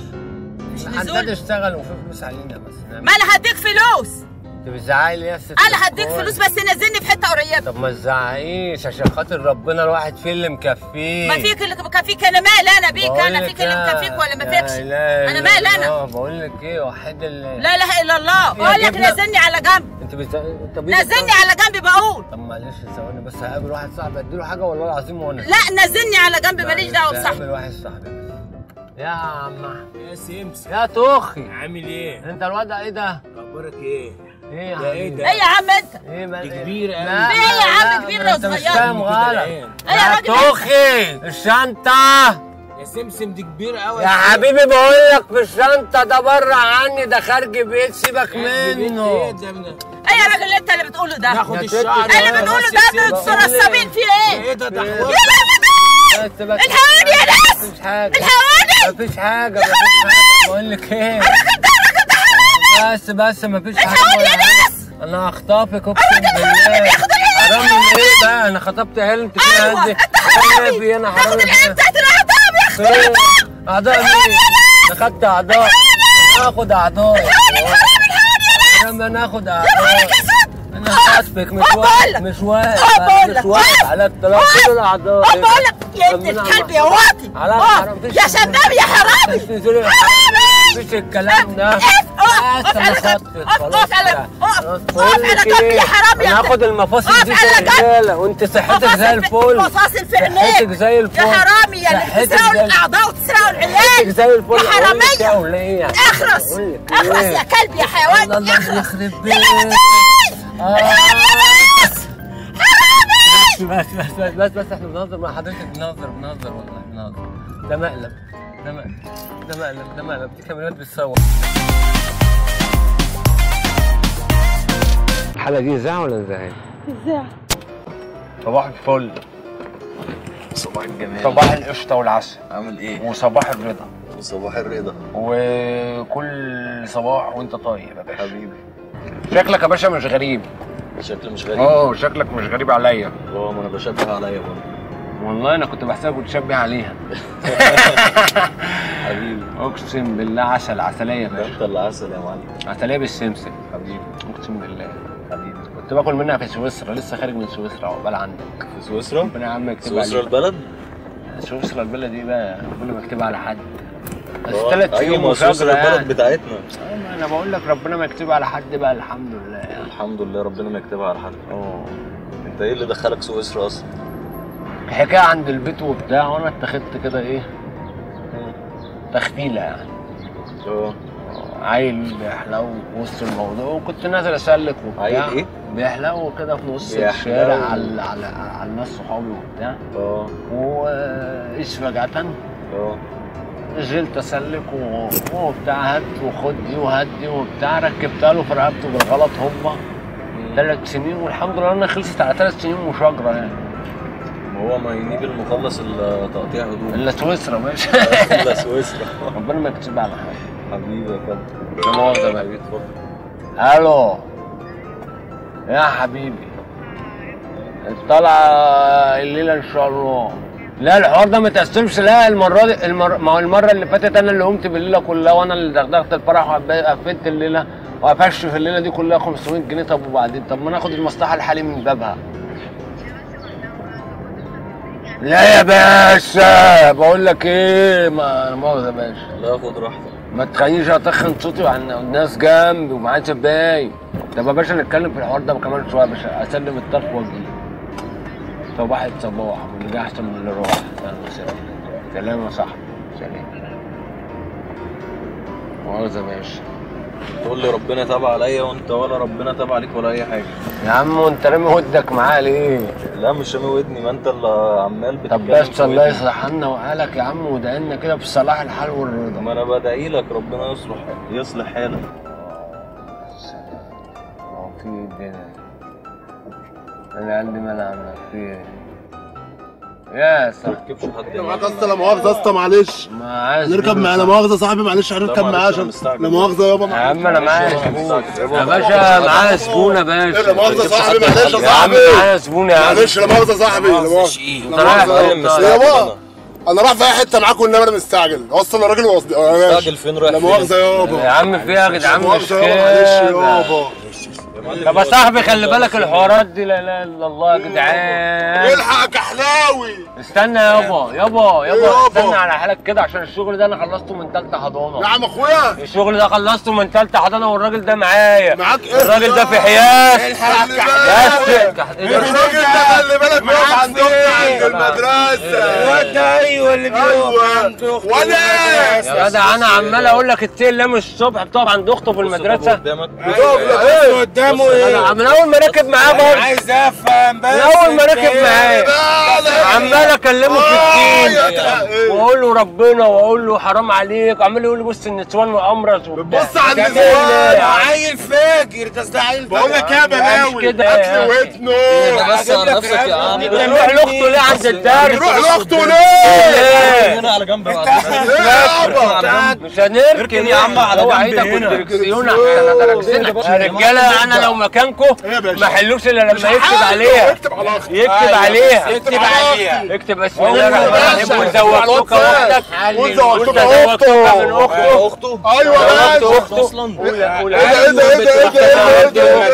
مفيش نزول. حد اشتغل وفي فلوس علينا بس. ما انا هديك فلوس. انت بتزعقي ليه يا ست الكل؟ انا هديك فلوس بس نزلني في حته قريبه. طب ما تزعقيش عشان خاطر ربنا، الواحد فيه اللي مكفيه. ما فيك اللي مكفيك. انا مال انا بيك؟ انا فيك اللي مكفيك ولا ما فيكش؟ انا مال انا. بقول لك ايه، وحد اللي لا اله الا الله. بقول لك نزلني على جنب. انت طب نزلني على جنب بقول. طب معلش ثواني بس، هقابل واحد صاحبي اديله حاجه والله العظيم. وانا لا، نزلني على جنب، ماليش دعوه بصاحبي. هقابل واحد صاحبي بس. يا عم احمد يا سمسم يا توخي، عامل ايه؟ انت الوضع ايه ده؟ اخبارك ايه؟ ايه يا عم ايه ده؟ ايه يا عم انت؟ ايه مالك؟ دي كبيرة قوي. ايه يا عم كبيرة وصغيرة؟ انت مش فاهم غلط. ايه يا توخي الشنطة يا سمسم دي كبيرة قوي يا حبيبي. بقول لك في الشنطة ده، بره عني، ده خارج بيت، سيبك منه. ايه يا راجل اللي انت اللي بتقوله ده؟ ناخد الشعر اللي بنقوله ده، انتوا مترصبين فيه ايه؟ ايه ده ده حوار؟ الحقوني يا ناس، الحقوني. مفيش حاجة مفيش حاجة. بقول لك ايه؟ الراجل ده الراجل ده حرامي. بس بس مفيش حاجة. الحقوني يا ناس، انا هخطفك اقسم بالله. بياخد العيال حرامي. ايه ده؟ انا خطبت عيال. انت كده قد ايه؟ انت حرامي. انا حرامي. بياخد العيال بتاعت الاعضاء، بياخد الاعضاء. اعضاء مين؟ انا خدت اعضاء. هاخد اعضاء. الحقوني الحقوني الحقوني يا ناس. انا هاخد اعضاء. انا هخطفك. مش واقف مش واقف مش واقف على التلفزيون. الاعضاء. بقول لك يا ابن الكلب يا واطي يا شناب يا حرامي حرامي. مفيش الكلام ده. اقف اقف على اقف على جنبي يا حرامي. انا هاخد المفاصل دي شغاله وانت صحتك زي الفل. مفاصل في عينيك. صحتك زي الفل يا حرامي يا اللي بتسرقوا الاعضاء وتسرقوا العيال زي الفل يا حراميه. اخرس اخرس يا كلب يا حيوان. الله يخرب بيتك. حرامي يا ناس حرامي بس بس بس بس بس بس احنا بنهزر مع حضرتك، بنهزر بنهزر والله بنهزر. ده مقلب ده مقلب ده مقلب ده مقلب، دي كاميرات بتصور. الحلقة دي إذاعة ولا إذاعة؟ إذاعة. صباح الفل، صباح الجمال، صباح القشطة والعسل. عامل إيه؟ وصباح الرضا وصباح الرضا وكل صباح وأنت طيب يا باشا حبيبي. شكلك يا باشا مش غريب. شكلي مش غريب؟ أه شكلك مش غريب عليا. أه ما أنا بشبه عليا برضه. والله أنا كنت بحسبك بتشبه عليها. حبيبي أقسم بالله عسل، عسلية يا باشا. أنت اللي عسل يا معلم. عسلية بالسمسم حبيبي، أقسم بالله حبيبي. كنت باكل منها في سويسرا، لسه خارج من سويسرا عقبال عندك. في سويسرا؟ ربنا يا عم يكتبها. سويسرا البلد؟ سويسرا البلد دي بقى ربنا ما يكتبها على حد. بس ثلاث أيام وفجرة سويسرا البلد بتاعتنا. أنا بقول لك ربنا ما يكتبها على حد بقى، الحمد لله يعني. الحمد لله ربنا ما يكتبها على حد. أه أنت إيه اللي دخلك سويسرا أصلا؟ حكاية عند البيت وبتاع، وأنا اتخذت كده إيه؟ تخفيله يعني. اه عيل بيحلو في وسط الموضوع، وكنت نازل اسلك وبتاع. عيل ايه؟ بيحلو كده في نص الشارع على على على ناس صحابي وبتاع. اه وايش فجأة اه نزلت اسلك وبتاع، هات وخد دي وهات دي وبتاع، ركبتها له في رقبته بالغلط. هما ثلاث سنين والحمد لله انها خلصت على ثلاث سنين وشجره يعني. هو ما ينيب المخلص التقطيع هدوم الا سويسرا ماشي. الا سويسرا ربنا ما يكتبها على حاجه حبيبي يا فندم. لا مؤاخذه بقى، اتفضل. الو يا حبيبي، الطلعه الليله ان شاء الله. لا الحوار ده ما تقسمش. لا المره دي المر... ما هو المره اللي فاتت انا اللي قمت بالليله كلها، وانا اللي دغدغت الفرح وقفلت الليله وقفشت في الليله دي كلها خمسمية جنيه. طب وبعدين؟ طب ما ناخد المصلحه الحالي من بابها. لا يا باشا بقول لك ايه، ما مؤاخذة يا باشا. لا خد راحتك، ما تخلينيش اتخن صوتي وعلى الناس جنبي ومعايا سباي. طب يا باشا نتكلم في الحوار ده كمان شويه يا باشا. اسلم الطرف واجي. صباح الصباح واللي جه احسن من اللي راح. سلام يا صاحبي. سلام. مؤاخذة يا باشا. تقول لي ربنا تابع عليا وانت ولا ربنا تابع عليك ولا اي حاجه يا عم. وانت رامي ودك معاه ليه؟ لا مش رامي ودني، ما انت اللي عمال بتتكلم. طب بس الله يصلح لنا وقالك يا عم، ودعيلنا كده بصلاح الحال والرضا. ما انا بدعي لك ربنا يصلح يصلح حالك. اه سلام. هو في ايه الدنيا؟ انا قلبي مالها عمك في ايه؟ يا سلام. ما تركبش حد يعني. معاك يا اسطى لا مؤاخذه يا اسطى معلش. نركب مع لا مؤاخذه صاحبي معلش، هنركب معاه عشان لا مؤاخذه يابا. يا عم انا معايا سبون يا باشا، معايا سبون يا باشا. لا مؤاخذه صاحبي معلش يا صاحبي. معايا سبون يا عم معلش. لا مؤاخذه صاحبي لا مؤاخذه يابا، انا رايح في اي حته معاكم انما انا مستعجل. اصلا الراجل مستعجل فين رايح؟ لا مؤاخذه يابا يا عم. في ايه يا جدعان؟ مش يابا. طب يا صاحبي خلي بالك الحوارات دي. لا اله الا الله يا جدعان. الحق يا حلاوي. استنى يابا يابا يابا استنى على حالك كده، عشان الشغل ده انا خلصته من ثالثه حضانه. يا عم اخويا الشغل ده خلصته من ثالثه حضانه والراجل ده معايا. معاك ايه؟ الراجل ده في حياس. الحق يا حلاوي. الراجل ده خلي بالك واقف عند اختي عند المدرسه. هو ده ايوه اللي بيقف عند اختي. يا جدع انا عمال اقول لك التيل لامي الصبح بتقف عند اخته في المدرسه. قدامك انا من اول ما راكب معاه برضه عايز افهم بس. من اول ما راكب معاه عمال اكلمه في الدين واقول له ربنا واقول له حرام عليك، عمال يقول لي بص النسوان وامرز وبتاع. بص على النسوان عيل فاجر. ده ده عيل فاجر بقول لك يا بلاوي اكل ودنه. بس على نفسك يا عم. نروح لاخته ليه عند الدرس؟ نروح لاخته ليه؟ هنا على جنب بعض مش هنركن يا عم على جنب هنا. دركسيون يا رجاله انا لو مكانكم ما حلوش الا لما يكتب عليها. يكتب على اختي يكتب عليها يكتب عليها يكتب بسم الله الرحمن الرحيم. وزوجتوك اختك وزوجتوك اخته من اخته. ايوه انا اخته اصلا. قول ايه ده ايه ده ايه ده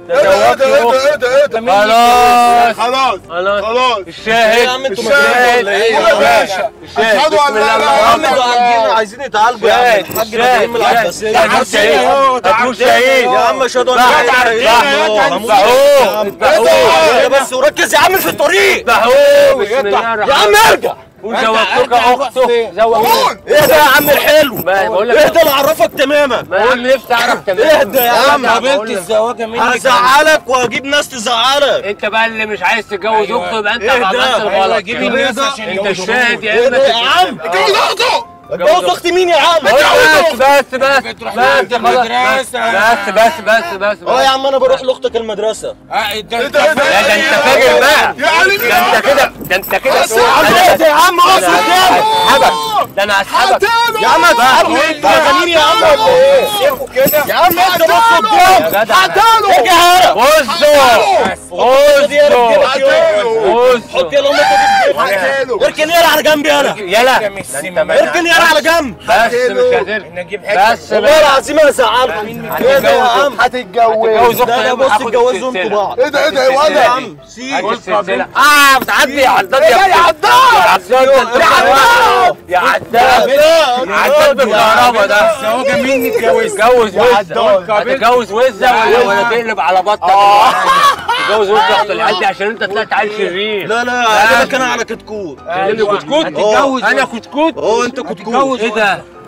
ايه ده خلاص خلاص خلاص. الشاهد الشاهد يا باشا الشاهد بسم الله الرحمن الرحيم. عايزين يتعالجوا يا عم. الحاج ابراهيم العباسيه هتروش ايه هتروش ايه يا عم؟ اشهد ان لا اله الا الله. بس وركز يا عم في الطريق. يا عم ارجع وزوجتك اخته. قول اهدى يا عم الحلو، اهدى اللي عرفك تماما. ما انا نفسي اعرف تماما. اهدى يا عم، قابلت الزواجه منك هزعلك واجيب ناس تزعلك. انت بقى اللي مش عايز تتجوز اخته يبقى انت اللي عملت الغلط. انت الشاهد يا اما يا عم. اتجوز اخته، اتجوز اختي مين يا عم؟ بس بس بس بس المدرسه بس بس بس بس اه يا عم انا بروح لاختك المدرسه. اه ده انت فاكر بقى؟ ده انت كده ده انت كده يا عم اصلا هسحبك. ده انا هسحبك يا عم. هتسحبني انت غنيني يا عم ولا ايه؟ سيبه كده يا عم، انت بص قدام. اعتله اجي هرب. بصوا حط يلا امك دي في جيبك، اركن يلا على جنبي. انا يلا اركن يلا على جنب. بس والله العظيم انا زعلتكم. هتتجوزوا يا عم، هتتجوزوا. ده بص اتجوزوا انتوا بعض. ايه ده ايه ده يا واد يا عم؟ اه بتعدي يا عداد يا عداد يا عداد يا عداد يا عداد بالكهرباء. ده الزواجه مين يتجوز؟ اتجوز وزه. هتتجوز وزه ولا ولا تقلب على بطنك؟ اتجوز وزه اخت العدي عشان انت طلعت عيل شرير. لا لا عجبك انا على كتكوت. كلمني كتكوت. هتتجوز انا كتكوت؟ اه انت كتكوت. ايه ده؟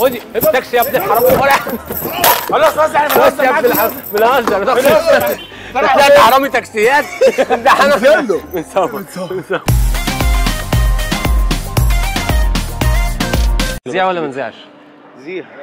خدي تاكسي يا ابن الحرام. خلاص خلاص احنا بنهزر معاك. بنهزر بنهزر. طلعت حرامي تاكسيات. ده احنا بنسافر بنسافر. زيها ولا ما نزيعش؟ زيها.